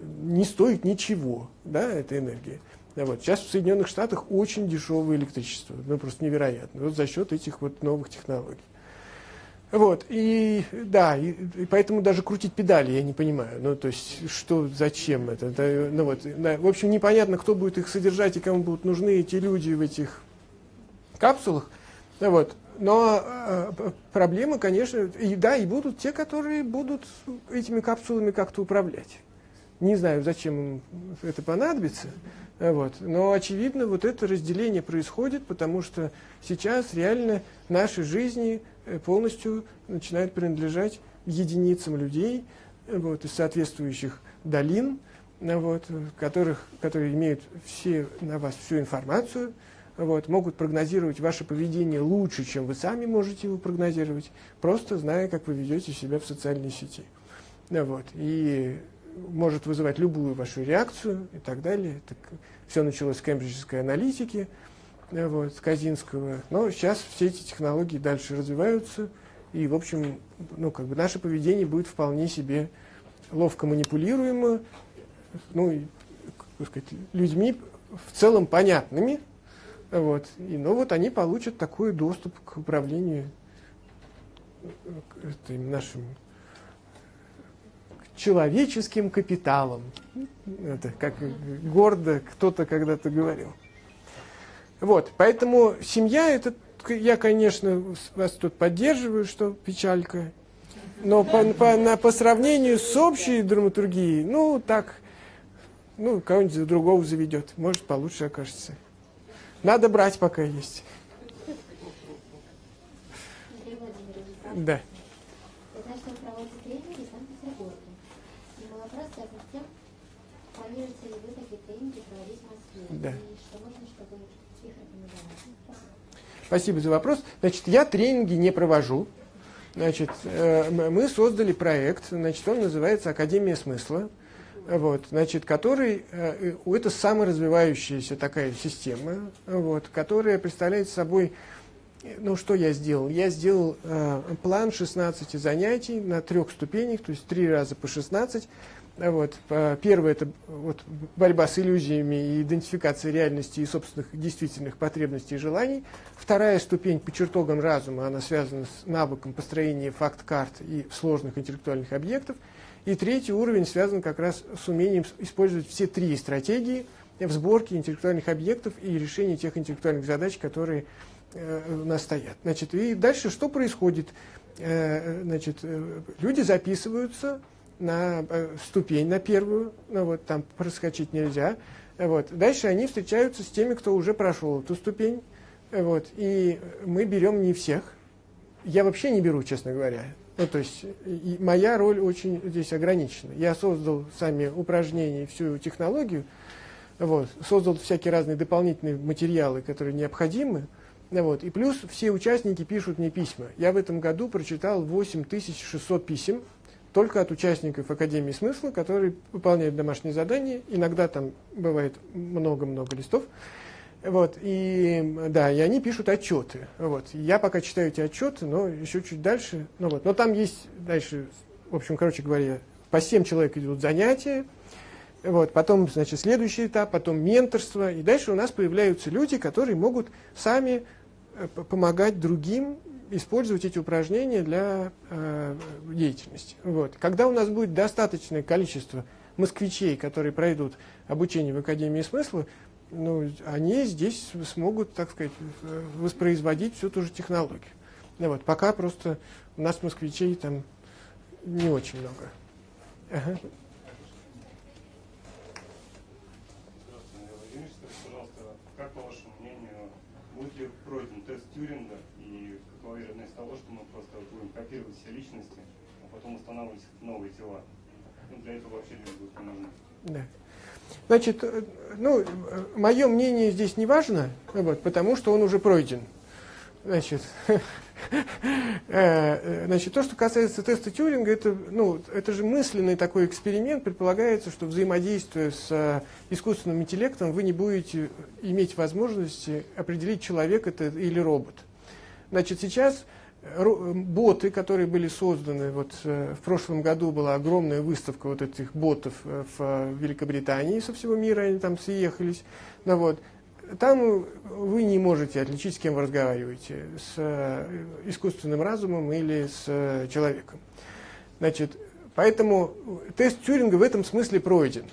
не стоить ничего, да, эта энергия. Вот. Сейчас в Соединенных Штатах очень дешевое электричество, ну просто невероятно, вот за счет этих вот новых технологий. Вот, и да, и поэтому даже крутить педали я не понимаю, ну то есть что, зачем это, да, ну вот, да, в общем непонятно, кто будет их содержать и кому будут нужны эти люди в этих капсулах, да, вот. Но проблемы, конечно, и да, и будут те, которые будут этими капсулами как-то управлять. Не знаю, зачем им это понадобится, вот. Но, очевидно, вот это разделение происходит, потому что сейчас реально наши жизни полностью начинают принадлежать единицам людей, вот, из соответствующих долин, вот, которые имеют все, на вас всю информацию, вот, могут прогнозировать ваше поведение лучше, чем вы сами можете его прогнозировать, просто зная, как вы ведете себя в социальной сети. Вот. И может вызывать любую вашу реакцию и так далее. Так, все началось с кембриджской аналитики, вот, с Козинского. Но сейчас все эти технологии дальше развиваются, и, в общем, ну, как бы наше поведение будет вполне себе ловко манипулируемо, ну, и, как сказать, людьми в целом понятными. Вот, и, ну, вот они получат такой доступ к управлению нашим человеческим капиталом. Это как гордо кто-то когда-то говорил. Вот, поэтому семья, это я, конечно, вас тут поддерживаю, что печалька, но по сравнению с общей драматургией, ну, так, ну, кого-нибудь другого заведет, может, получше окажется. Надо брать, пока есть. Да. Планируете ли вы такие тренинги проводить в Москве? Да. И что можно, чтобы их рекомендовать? Спасибо за вопрос. Значит, я тренинги не провожу. Значит, мы создали проект, значит, он называется «Академия смысла», вот, значит, который, это саморазвивающаяся такая система, вот, которая представляет собой, ну, что я сделал? Я сделал план 16 занятий на 3 ступенях, то есть 3 раза по 16. Вот. Первое – это вот борьба с иллюзиями и идентификация реальности и собственных действительных потребностей и желаний. Вторая ступень по чертогам разума, она связана с навыком построения факт-карт и сложных интеллектуальных объектов. И третий уровень связан как раз с умением использовать все 3 стратегии в сборке интеллектуальных объектов и решении тех интеллектуальных задач, которые у нас стоят. Значит, и дальше что происходит? Значит, люди записываются на ступень, на 1-ю, ну, вот, там проскочить нельзя. Вот. Дальше они встречаются с теми, кто уже прошел эту ступень. Вот. И мы берем не всех. Я вообще не беру, честно говоря. Ну, то есть моя роль очень здесь ограничена. Я создал сами упражнения, всю технологию, вот, создал всякие разные дополнительные материалы, которые необходимы. Вот. И плюс все участники пишут мне письма. Я в этом году прочитал 8600 писем только от участников Академии смысла, которые выполняют домашние задания. Иногда там бывает много-много листов. Вот. И, да, и они пишут отчеты. Вот. Я пока читаю эти отчеты, но еще чуть дальше. Ну, вот. Но там есть дальше, в общем, короче говоря, по 7 человек идут занятия. Вот. Потом, значит, следующий этап, потом менторство. И дальше у нас появляются люди, которые могут сами помогать другим использовать эти упражнения для деятельности. Вот. Когда у нас будет достаточное количество москвичей, которые пройдут обучение в Академии смысла, ну, они здесь смогут, так сказать, воспроизводить всю ту же технологию. Вот. Пока просто у нас москвичей там не очень много. Ага. Здравствуйте, Владимир Владимирович, скажите, пожалуйста, как, по вашему мнению, будет ли пройден тест Тьюринга, и какова вероятность того, что мы просто будем копировать все личности, а потом устанавливать новые тела? Ну, для этого вообще люди будут нужны. Да. Значит, ну, мое мнение здесь не важно, вот, потому что он уже пройден. Значит, то, что касается теста Тьюринга, это же мысленный такой эксперимент. Предполагается, что взаимодействуя с искусственным интеллектом, вы не будете иметь возможности определить, человек это или робот. Значит, сейчас боты, которые были созданы, вот в прошлом году была огромная выставка вот этих ботов в Великобритании, со всего мира они там съехались, ну, вот. Там вы не можете отличить, с кем вы разговариваете, с искусственным разумом или с человеком. Значит, поэтому тест Тьюринга в этом смысле пройден.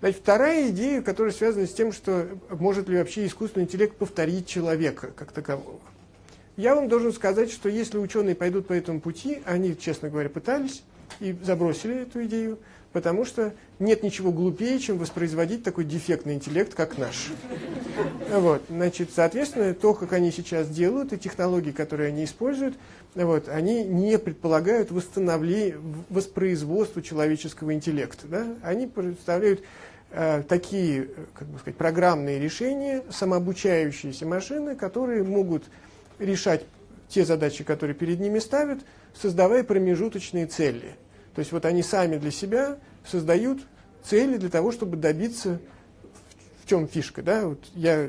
Значит, вторая идея, которая связана с тем, что может ли вообще искусственный интеллект повторить человека как такового. Я вам должен сказать, что если ученые пойдут по этому пути, они, честно говоря, пытались и забросили эту идею, потому что нет ничего глупее, чем воспроизводить такой дефектный интеллект, как наш. Вот, значит, соответственно, то, как они сейчас делают, и технологии, которые они используют, вот, они не предполагают воспроизводство человеческого интеллекта. Да? Они представляют такие, как бы сказать, программные решения, самообучающиеся машины, которые могут решать те задачи, которые перед ними ставят, создавая промежуточные цели. То есть вот они сами для себя создают цели для того, чтобы добиться, в чем фишка, да, вот я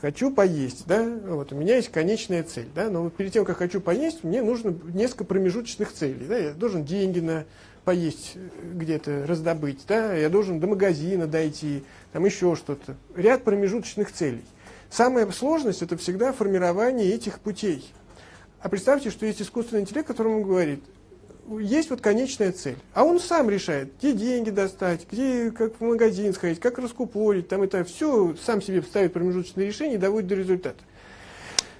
хочу поесть, да, вот у меня есть конечная цель, да, но вот перед тем, как хочу поесть, мне нужно несколько промежуточных целей, да, я должен деньги на поесть где-то раздобыть, да, я должен до магазина дойти, там еще что-то, ряд промежуточных целей. Самая сложность – это всегда формирование этих путей. А представьте, что есть искусственный интеллект, которому говорит, есть вот конечная цель, а он сам решает, где деньги достать, где как в магазин сходить, как раскупорить, там это все сам себе ставит промежуточные решения и доводит до результата.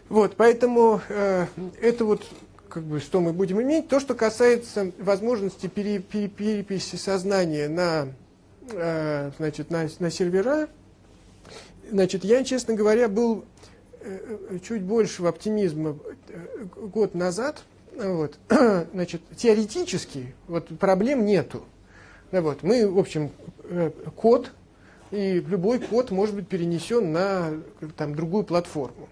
Вот, поэтому это вот как бы что мы будем иметь. То, что касается возможности переписи сознания на сервера, значит, я, честно говоря, был чуть большего оптимизма год назад, вот, значит, теоретически вот, проблем нету. Вот, мы, в общем, код, и любой код может быть перенесен на там, другую платформу.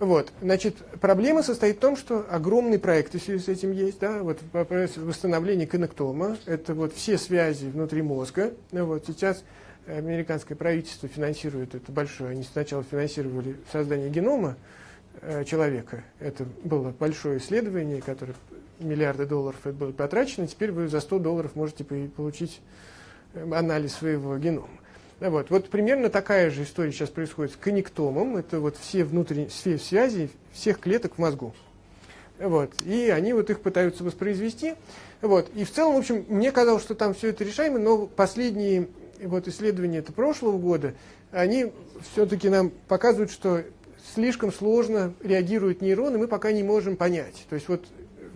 Вот, значит, проблема состоит в том, что огромный проект, если с этим есть, да, вот, восстановление коннектома, это вот все связи внутри мозга, вот, сейчас американское правительство финансирует это большое. Они сначала финансировали создание генома человека. Это было большое исследование, которое миллиарды долларов было потрачено. Теперь вы за $100 можете получить анализ своего генома. Вот. Вот примерно такая же история сейчас происходит с коннектомом. Это вот все внутренние связи всех клеток в мозгу. Вот. И они вот их пытаются воспроизвести. Вот. И в целом, в общем, мне казалось, что там все это решаемо, но последние вот исследования это прошлого года, они все-таки нам показывают, что слишком сложно реагируют нейроны, мы пока не можем понять. То есть вот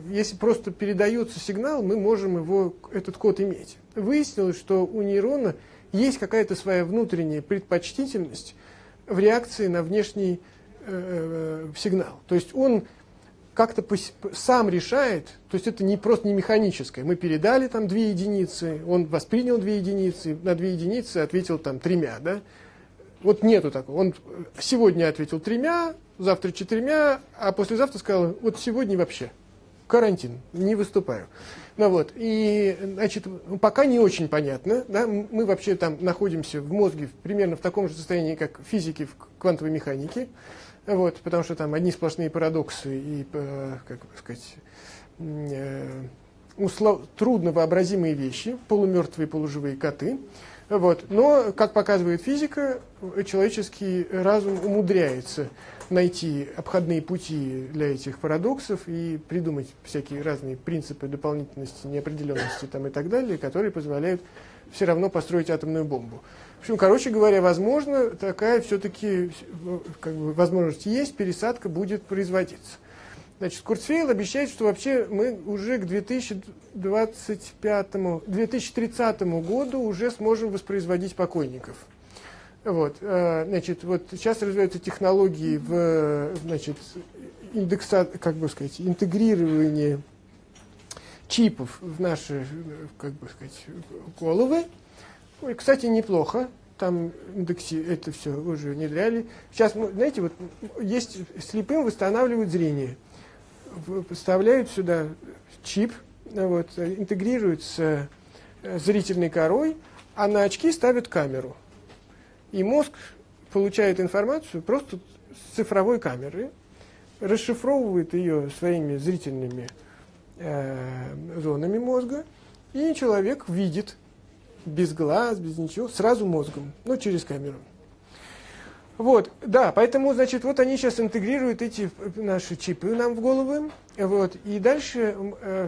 если просто передается сигнал, мы можем его, этот код иметь. Выяснилось, что у нейрона есть какая-то своя внутренняя предпочтительность в реакции на внешний сигнал. То есть он как-то сам решает, то есть это не просто не механическое. Мы передали там 2 единицы, он воспринял 2 единицы, на 2 единицы ответил там 3, да? Вот нету такого. Он сегодня ответил 3, завтра 4, а послезавтра сказал, вот сегодня вообще карантин, не выступаю. Ну вот, и, значит, пока не очень понятно, да? Мы вообще там находимся в мозге примерно в таком же состоянии, как физики в квантовой механике. Вот, потому что там одни сплошные парадоксы и, как бы сказать, трудновообразимые вещи, полумертвые, полуживые коты. Вот. Но, как показывает физика, человеческий разум умудряется найти обходные пути для этих парадоксов и придумать всякие разные принципы дополнительности, неопределенности там, и так далее, которые позволяют все равно построить атомную бомбу. В общем, короче говоря, возможно, такая все-таки как бы, возможность есть, пересадка будет производиться. Значит, Курцвейл обещает, что вообще мы уже к 2025-2030 году уже сможем воспроизводить покойников. Вот, значит, вот сейчас развиваются технологии в, значит, как бы сказать, интегрирование чипов в наши, как бы сказать, головы. Ой, кстати, неплохо. Там индексы, это все уже внедряли. Сейчас, знаете, вот есть слепым восстанавливают зрение. Поставляют сюда чип, вот, интегрируют с зрительной корой, а на очки ставят камеру. И мозг получает информацию просто с цифровой камеры, расшифровывает ее своими зрительными зонами мозга, и человек видит без глаз, без ничего, сразу мозгом, ну, через камеру. Вот, да, поэтому, значит, вот они сейчас интегрируют эти наши чипы нам в головы, вот, и дальше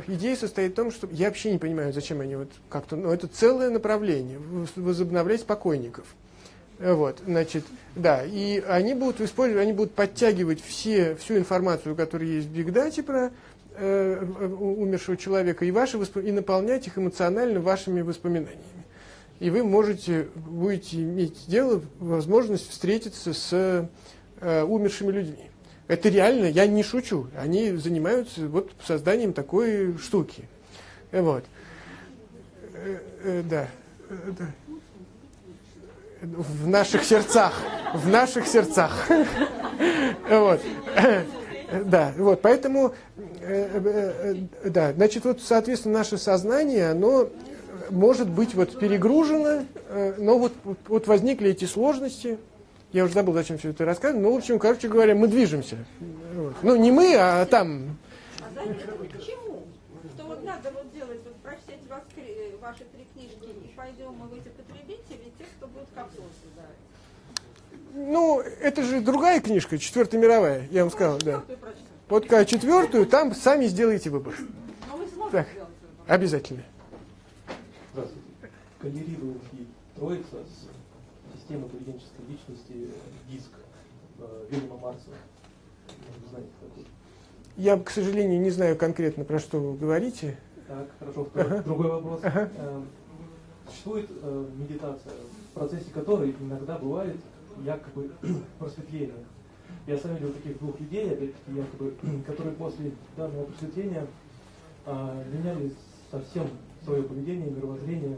идея состоит в том, что, я вообще не понимаю, зачем они вот как-то, но это целое направление, возобновлять покойников. Вот, значит, да, и они будут использовать, они будут подтягивать всю информацию, которая есть в бигдате про умершего человека, и ваши и наполнять их эмоционально вашими воспоминаниями. И вы будете иметь дело, возможность встретиться с умершими людьми. Это реально, я не шучу, они занимаются вот созданием такой штуки. Вот. Да, да. В наших сердцах, в наших сердцах. Вот. Да, вот, поэтому, да, значит, вот, соответственно, наше сознание, оно может быть вот перегружено, но вот возникли эти сложности, я уже забыл, зачем все это рассказывать, но, в общем, короче говоря, мы движемся. Вот. Ну, не мы, а там... А знаете, почему? Что вот надо вот делать, вот прочитать ваши 3 книжки, и пойдем мы в эти потребители, те, кто будут капсулы создавать. Ну, это же другая книжка, 4-я мировая, я вам сказал, да. Вот 4-ю, там сами сделайте выбор. Но вы сможете сделать выбор. Обязательно. Здравствуйте. Коллерировал и Троица с системой поведенческой личности диск Вильяма Марса. Знаете, такой. Я, к сожалению, не знаю конкретно, про что вы говорите. Так, хорошо. Другой вопрос. Существует медитация, в процессе которой иногда бывает якобы просветление. Я сам видел таких 2 людей, опять-таки, якобы, которые после данного просветления меняли совсем свое поведение, мировоззрение,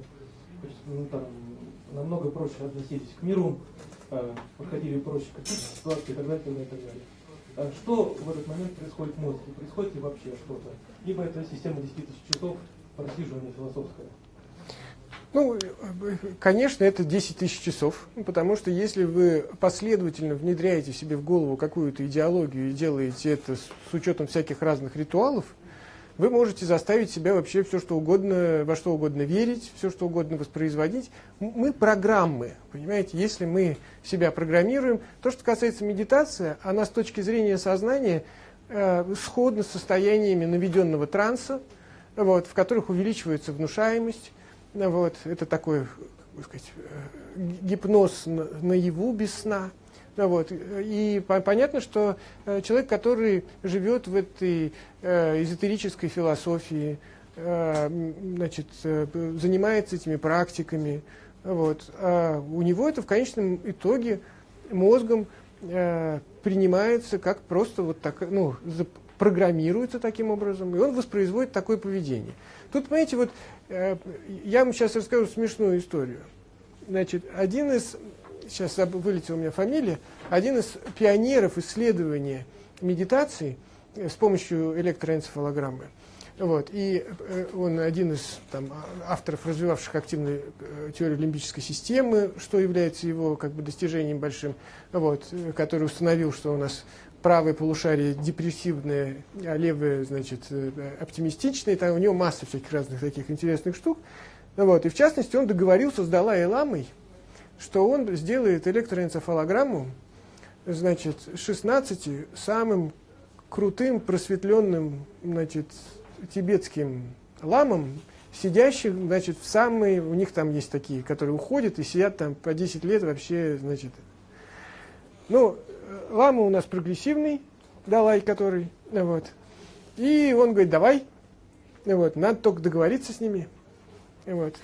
ну, там, намного проще относились к миру, проходили проще какие-то ситуации и так далее, и так далее. Что в этот момент происходит в мозге? Происходит ли вообще что-то? Либо это система 10 000 часов просиживания философская? Ну, конечно, это 10 000 часов, потому что если вы последовательно внедряете себе в голову какую-то идеологию и делаете это с учетом всяких разных ритуалов, вы можете заставить себя вообще все, что угодно, во что угодно верить, все, что угодно воспроизводить. Мы программы, понимаете, если мы себя программируем. То, что касается медитации, она с точки зрения сознания сходна с состояниями наведенного транса, вот, в которых увеличивается внушаемость. Вот, это такой, как сказать, гипноз наяву без сна. Вот, и понятно, что человек, который живет в этой эзотерической философии, значит, занимается этими практиками, вот, у него это в конечном итоге мозгом принимается как просто вот так, ну, программируется таким образом, и он воспроизводит такое поведение. Тут, понимаете, вот я вам сейчас расскажу смешную историю. Значит, один из, сейчас вылетела у меня фамилия, один из пионеров исследования медитации с помощью электроэнцефалограммы. Вот, и он один из там, авторов, развивавших активную теорию лимбической системы, что является его как бы достижением большим, вот, который установил, что у нас правое полушарие депрессивное, а левое, значит, оптимистичное. Там у него масса всяких разных таких интересных штук. Вот. И в частности, он договорился с Далай-Ламой, что он сделает электроэнцефалограмму, значит, 16 самым крутым, просветленным, значит, тибетским ламам, сидящих, значит, в самые... У них там есть такие, которые уходят и сидят там по 10 лет вообще, значит... Ну, лама у нас прогрессивный, Далай, который, вот. И он говорит, давай, вот, надо только договориться с ними. Вот.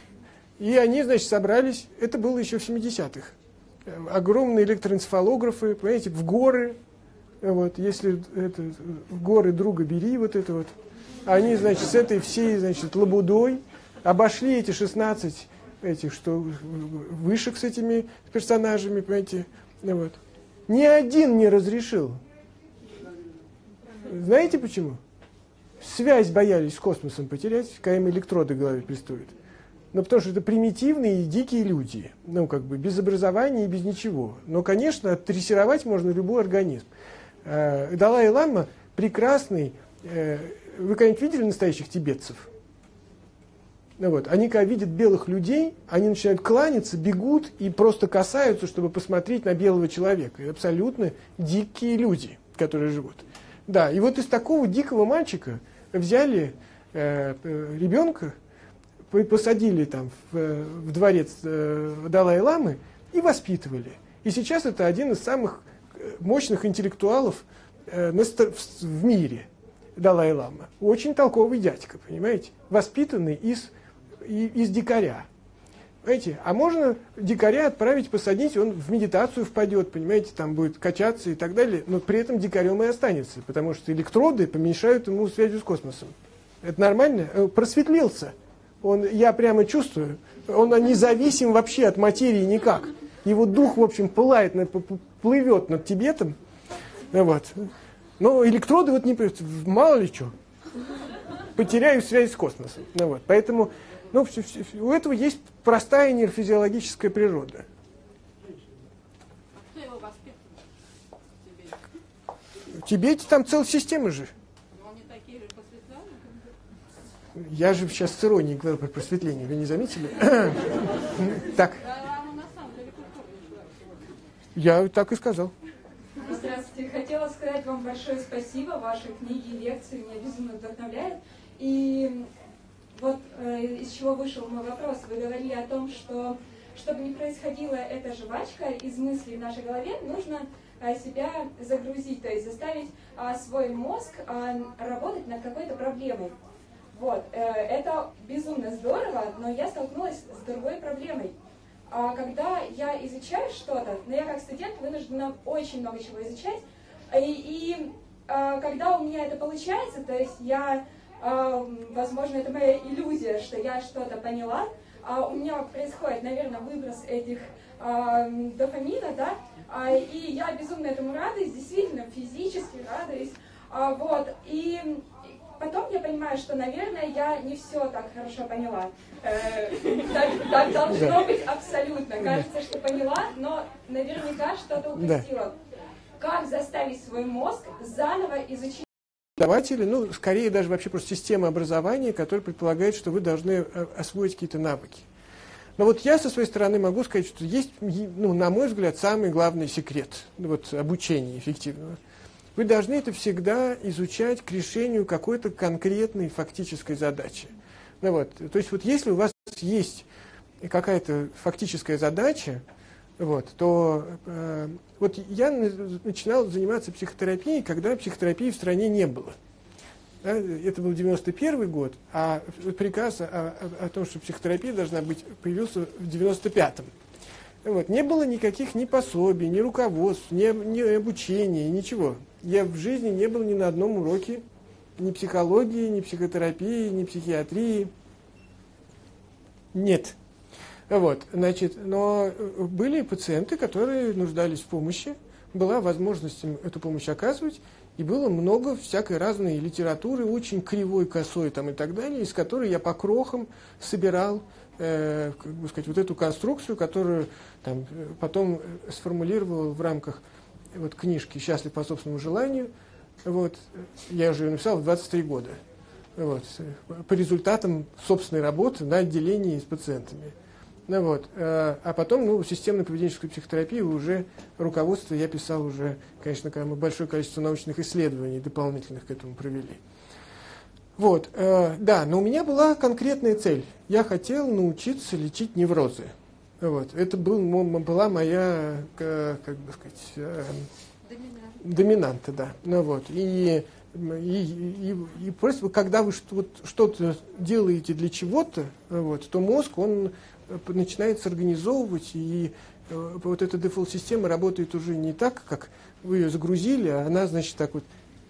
И они, значит, собрались, это было еще в 70-х. огромные электроэнцефалографы, понимаете, в горы, вот, если это, в горы друга бери, вот это вот, они, значит, с этой всей, значит, лабудой обошли эти 16 этих, что, вышек с этими персонажами, понимаете, вот. Ни один не разрешил. Знаете почему? Связь боялись с космосом потерять, когда им электроды в голове пристроят. Ну, потому что это примитивные и дикие люди, ну, как бы, без образования и без ничего. Но, конечно, оттрессировать можно любой организм. Далай-Лама прекрасный. Вы когда-нибудь видели настоящих тибетцев? Ну, вот. Они, когда видят белых людей, они начинают кланяться, бегут и просто касаются, чтобы посмотреть на белого человека. Это абсолютно дикие люди, которые живут. Да, и вот из такого дикого мальчика взяли ребенка, посадили там в дворец Далай-Ламы и воспитывали. И сейчас это один из самых мощных интеллектуалов в мире, Далай-Лама. Очень толковый дядька, понимаете? Воспитанный из дикаря. Понимаете? А можно дикаря отправить, посадить, он в медитацию впадет, понимаете, там будет качаться и так далее, но при этом дикарем и останется, потому что электроды помешают ему связью с космосом. Это нормально? Просветлился. Я прямо чувствую, он независим вообще от материи никак. Его дух, в общем, плывет над Тибетом. Вот. Но электроды, вот, не, мало ли что, потеряю связь с космосом. Вот. Поэтому у этого есть простая нейрофизиологическая природа. Кто его воспитывал в Тибете? В Тибете там целая система же. Я же сейчас с иронией говорю про просветление, вы не заметили? Так. Я так и сказал. Здравствуйте. Хотела сказать вам большое спасибо. Ваши книги и лекции меня безумно вдохновляют. И вот из чего вышел мой вопрос. Вы говорили о том, что чтобы не происходила эта жвачка из мыслей в нашей голове, нужно себя загрузить, то есть заставить свой мозг работать над какой-то проблемой. Вот, это безумно здорово, но я столкнулась с другой проблемой. Когда я изучаю что-то, но я как студент вынуждена очень много чего изучать, и когда у меня это получается, то есть я, возможно, это моя иллюзия, что я что-то поняла, у меня происходит, наверное, выброс этих дофамина, да, и я безумно этому радуюсь, действительно, физически радуюсь, вот, и... Потом я понимаю, что, наверное, я не все так хорошо поняла. Так должно быть абсолютно. Кажется, что поняла, но наверняка что-то упустила. Как заставить свой мозг заново изучить? Преподаватели, ну, скорее даже вообще просто система образования, которая предполагает, что вы должны освоить какие-то навыки. Но вот я со своей стороны могу сказать, что есть, ну, на мой взгляд, самый главный секрет вот, обучения эффективного. Вы должны это всегда изучать к решению какой-то конкретной фактической задачи. Ну вот, то есть вот если у вас есть какая-то фактическая задача, вот, то вот я начинал заниматься психотерапией, когда психотерапии в стране не было. Да, это был 91 год, а приказ о том, что психотерапия должна быть, появился в 95-м. Вот, не было никаких ни пособий, ни руководств, ни обучения, ничего. Я в жизни не был ни на одном уроке ни психологии, ни психотерапии, ни психиатрии. Нет. Вот, значит, но были пациенты, которые нуждались в помощи, была возможность им эту помощь оказывать, и было много всякой разной литературы, очень кривой, косой там, и так далее, из которой я по крохам собирал как бы сказать, вот эту конструкцию, которую там, потом сформулировал в рамках вот книжки «Счастлив по собственному желанию». Вот, я уже ее написал в 23 года. Вот, по результатам собственной работы на отделении с пациентами. Ну, вот, а потом ну, системно-поведенческую психотерапию уже руководство я писал уже, конечно, когда мы большое количество научных исследований дополнительных к этому провели. Вот, да, но у меня была конкретная цель. Я хотел научиться лечить неврозы. Вот, это была моя, как бы сказать, доминанта, да. Ну, вот, и просто когда вы что-то делаете для чего-то, вот, то мозг, он начинает организовывать, и вот эта дефолт-система работает уже не так, как вы ее загрузили, а она, значит, так вот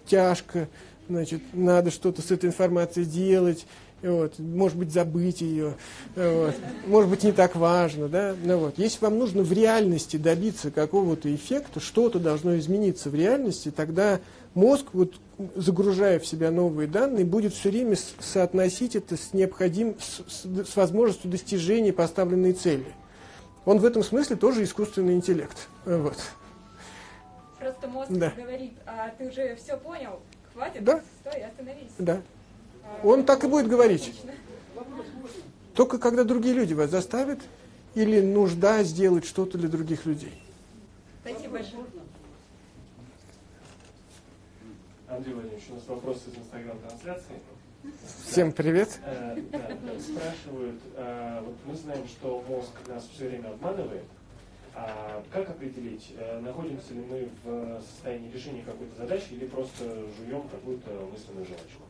тяжко, значит, надо что-то с этой информацией делать, вот, может быть, забыть ее, вот, может быть, не так важно, да, ну, вот. Если вам нужно в реальности добиться какого-то эффекта, что-то должно измениться в реальности, тогда мозг, вот, загружая в себя новые данные, будет все время соотносить это с возможностью достижения поставленной цели. Он в этом смысле тоже искусственный интеллект. Вот. Просто мозг говорит, а ты уже все понял, хватит, да? Стой, остановись. Да. Он так и будет говорить. Только когда другие люди вас заставят или нужда сделать что-то для других людей. Спасибо большое. Андрей Владимирович, у нас вопрос из Инстаграм-трансляции. Всем привет. Спрашивают, вот мы знаем, что мозг нас все время обманывает. А как определить, находимся ли мы в состоянии решения какой-то задачи или просто жуем какую-то мысленную жвачку?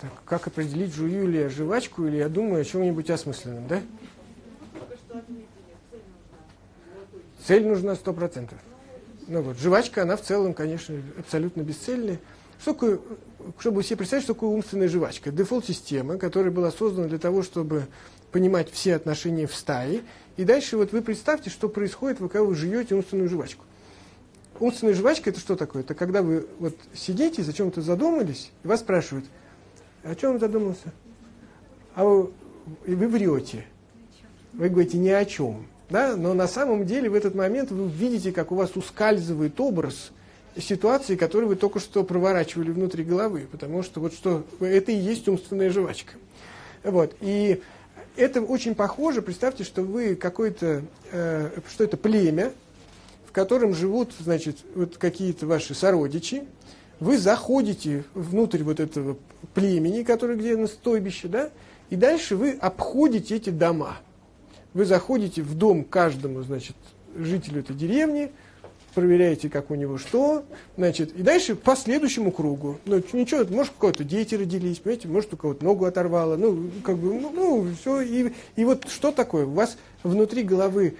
Так, как определить, жую ли я жвачку, или я думаю о чем-нибудь осмысленном, да? Цель нужна 100%. Ну вот, жвачка, она в целом, конечно, абсолютно бесцельная. Что такое, чтобы все представить, что такое умственная жвачка? Дефолт-система, которая была создана для того, чтобы понимать все отношения в стае. И дальше вот вы представьте, что происходит, когда вы жуете умственную жвачку. Умственная жвачка – это что такое? Это когда вы вот сидите, за чем-то задумались, и вас спрашивают, о чем задумался? А вы врете. Вы говорите ни о чем. Да? Но на самом деле в этот момент вы видите, как у вас ускальзывает образ ситуации, которую вы только что проворачивали внутри головы. Потому что вот что это и есть умственная жвачка. Вот. И это очень похоже. Представьте, что вы какое-то, что это племя, в котором живут, значит, вот какие-то ваши сородичи. Вы заходите внутрь вот этого племени, которое где на стойбище, да, и дальше вы обходите эти дома. Вы заходите в дом каждому, значит, жителю этой деревни, проверяете, как у него что, значит, и дальше по следующему кругу. Ну, ничего, может, у кого-то дети родились, понимаете, может, у кого-то ногу оторвало, ну, как бы, ну, все. И вот что такое? У вас внутри головы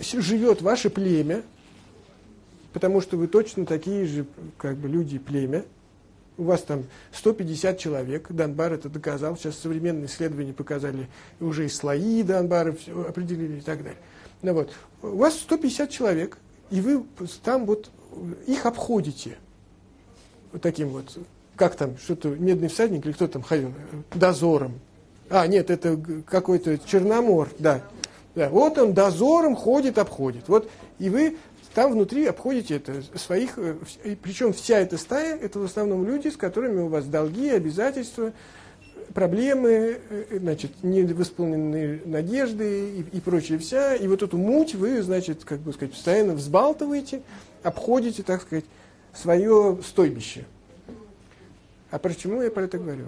живет ваше племя, потому что вы точно такие же, как бы, люди и племя. У вас там 150 человек, Данбар это доказал, сейчас современные исследования показали, уже и слои Данбара определили и так далее. Ну, вот. У вас 150 человек, и вы там вот их обходите, вот таким вот, как там, что-то, медный всадник или кто там ходил, дозором. А, нет, это какой-то Черномор, да. Да. Вот он дозором ходит, обходит. Вот, и вы... Там внутри обходите это своих, причем вся эта стая, это в основном люди, с которыми у вас долги, обязательства, проблемы, значит, невосполненные надежды и прочее вся. И вот эту муть вы, значит, как бы сказать, постоянно взбалтываете, обходите, так сказать, свое стойбище. А почему я про это говорю?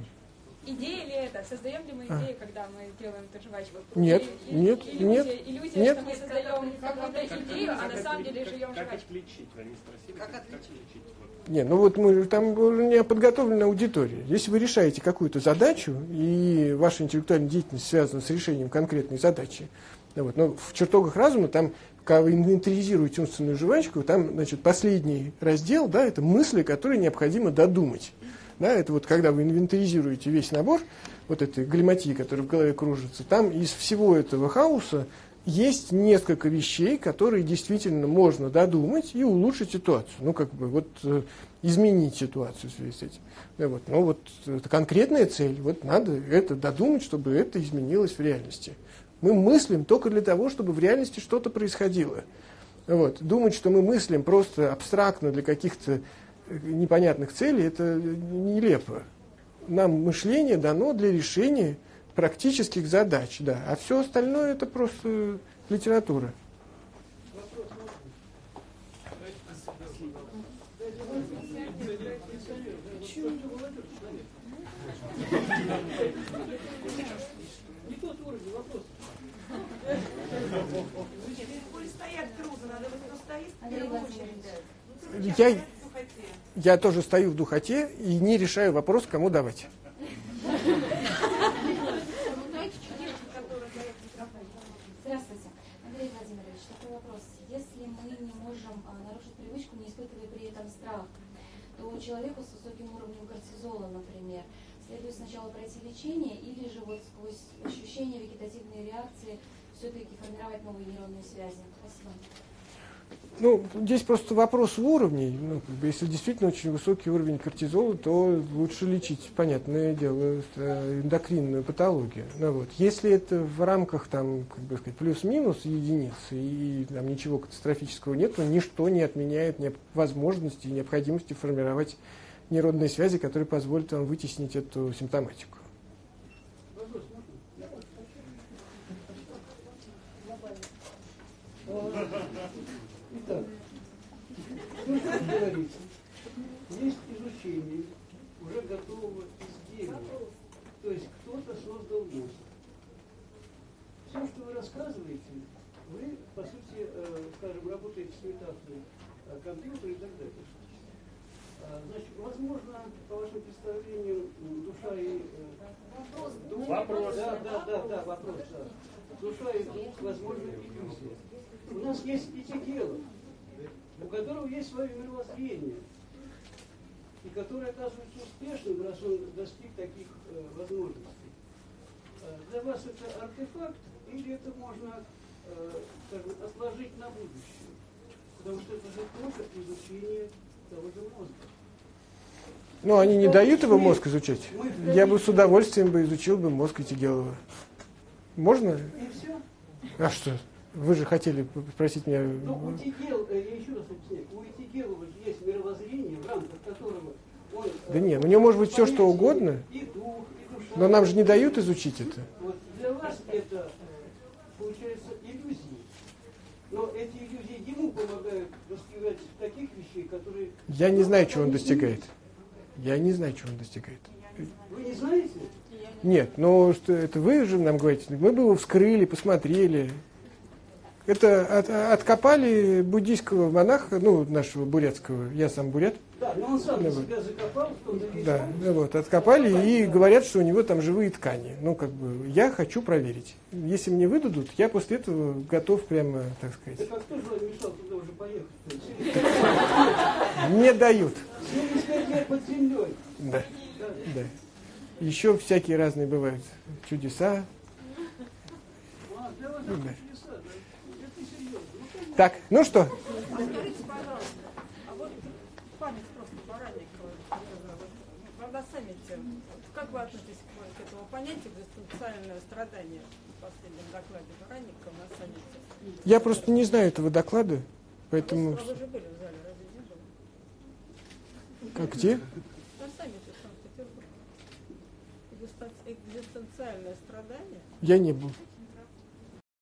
Идея ли это? Создаем ли мы идеи, когда мы делаем эту жвачку? Нет, нет. Иллюзия, что мы создаем какую-то идею, а на самом деле живем жвачку. Как отличить? Они спросили, как отличить? Не, ну вот мы, там не подготовлена аудитория. Если вы решаете какую-то задачу, и ваша интеллектуальная деятельность связана с решением конкретной задачи, вот, но в «Чертогах разума», там, когда вы инвентаризируете умственную жвачку, там, значит, последний раздел, да, это мысли, которые необходимо додумать. Да, это вот когда вы инвентаризируете весь набор вот этой галиматии, которая в голове кружится, там из всего этого хаоса есть несколько вещей, которые действительно можно додумать и улучшить ситуацию. Ну, как бы, вот изменить ситуацию в связи с этим. Да, вот. Ну, вот это конкретная цель. Вот надо это додумать, чтобы это изменилось в реальности. Мы мыслим только для того, чтобы в реальности что-то происходило. Вот. Думать, что мы мыслим просто абстрактно для каких-то непонятных целей, это нелепо. Нам мышление дано для решения практических задач, да, а все остальное это просто литература. Я тоже стою в духоте и не решаю вопрос, кому давать. вопрос. Если мы не можем нарушить привычку, не испытывая при этом страх, то человеку с высоким уровнем кортизола, например, следует сначала пройти лечение или же вот сквозь ощущения вегетативной реакции все-таки формировать новые нейронные связи? Спасибо. Ну, здесь просто вопрос уровней. Ну, если действительно очень высокий уровень кортизола, то лучше лечить, понятное дело, эндокринную патологию. Ну, вот. Если это в рамках там, как бы сказать, плюс-минус единицы, и там ничего катастрофического нет, то ничто не отменяет возможности и необходимости формировать нейронные связи, которые позволят вам вытеснить эту симптоматику. Итак, то, что говорится, есть изучение уже готового изделия, то есть кто-то создал мозг. Все, что вы рассказываете, вы, по сути, скажем, работаете с метафорой компьютера и так далее. Значит, возможно, по вашему представлению, душа и... Вопрос. Вопрос, да. Душа и дух, возможно, иллюзия. У нас есть Этигелов, у которого есть свое мировоззрение, и который оказывается успешным, раз он достиг таких возможностей. Для вас это артефакт, или это можно, скажем, отложить на будущее? Потому что это же тоже изучение того же мозга. Но они не дают его мозг изучать. Я бы с удовольствием изучил бы мозг Этигелова. Можно? И все. А что? Вы же хотели спросить меня... Ну, у Этигелова, я еще раз объясняю, у Этигелова есть мировоззрение, в рамках которого он... Да нет, у него может быть все, что угодно, и дух, и душа, но нам же не дают изучить это. Вот для вас это, получается, иллюзии. Но эти иллюзии ему помогают достигать таких вещей, которые... Я не знаю, чего он достигает. Я не знаю, чего он достигает. Вы не знаете? Нет, но что, это вы же нам говорите, мы бы его вскрыли, посмотрели... Это откопали буддийского монаха, ну, нашего бурятского, я сам бурят. Да, но он сам себя закопал, в том-то и да, вот, откопали и говорят, что у него там живые ткани. Ну, как бы, я хочу проверить. Если мне выдадут, я после этого готов прямо, так сказать. Так а кто же мешал туда уже поехать? Не дают. 75 лет под землей. Да, да. Еще всякие разные бывают чудеса. Так, ну что? Скажите, пожалуйста, а вот память просто Баранникова на саммите, как вы относитесь к этому понятию экзистенциального страдания в последнем докладе Баранникова на саммите? Я просто не знаю этого доклада, поэтому... А вы же были в зале, разве не было? Как где? На саммите в Санкт-Петербурге. Экзистенциальное страдание? Я не был.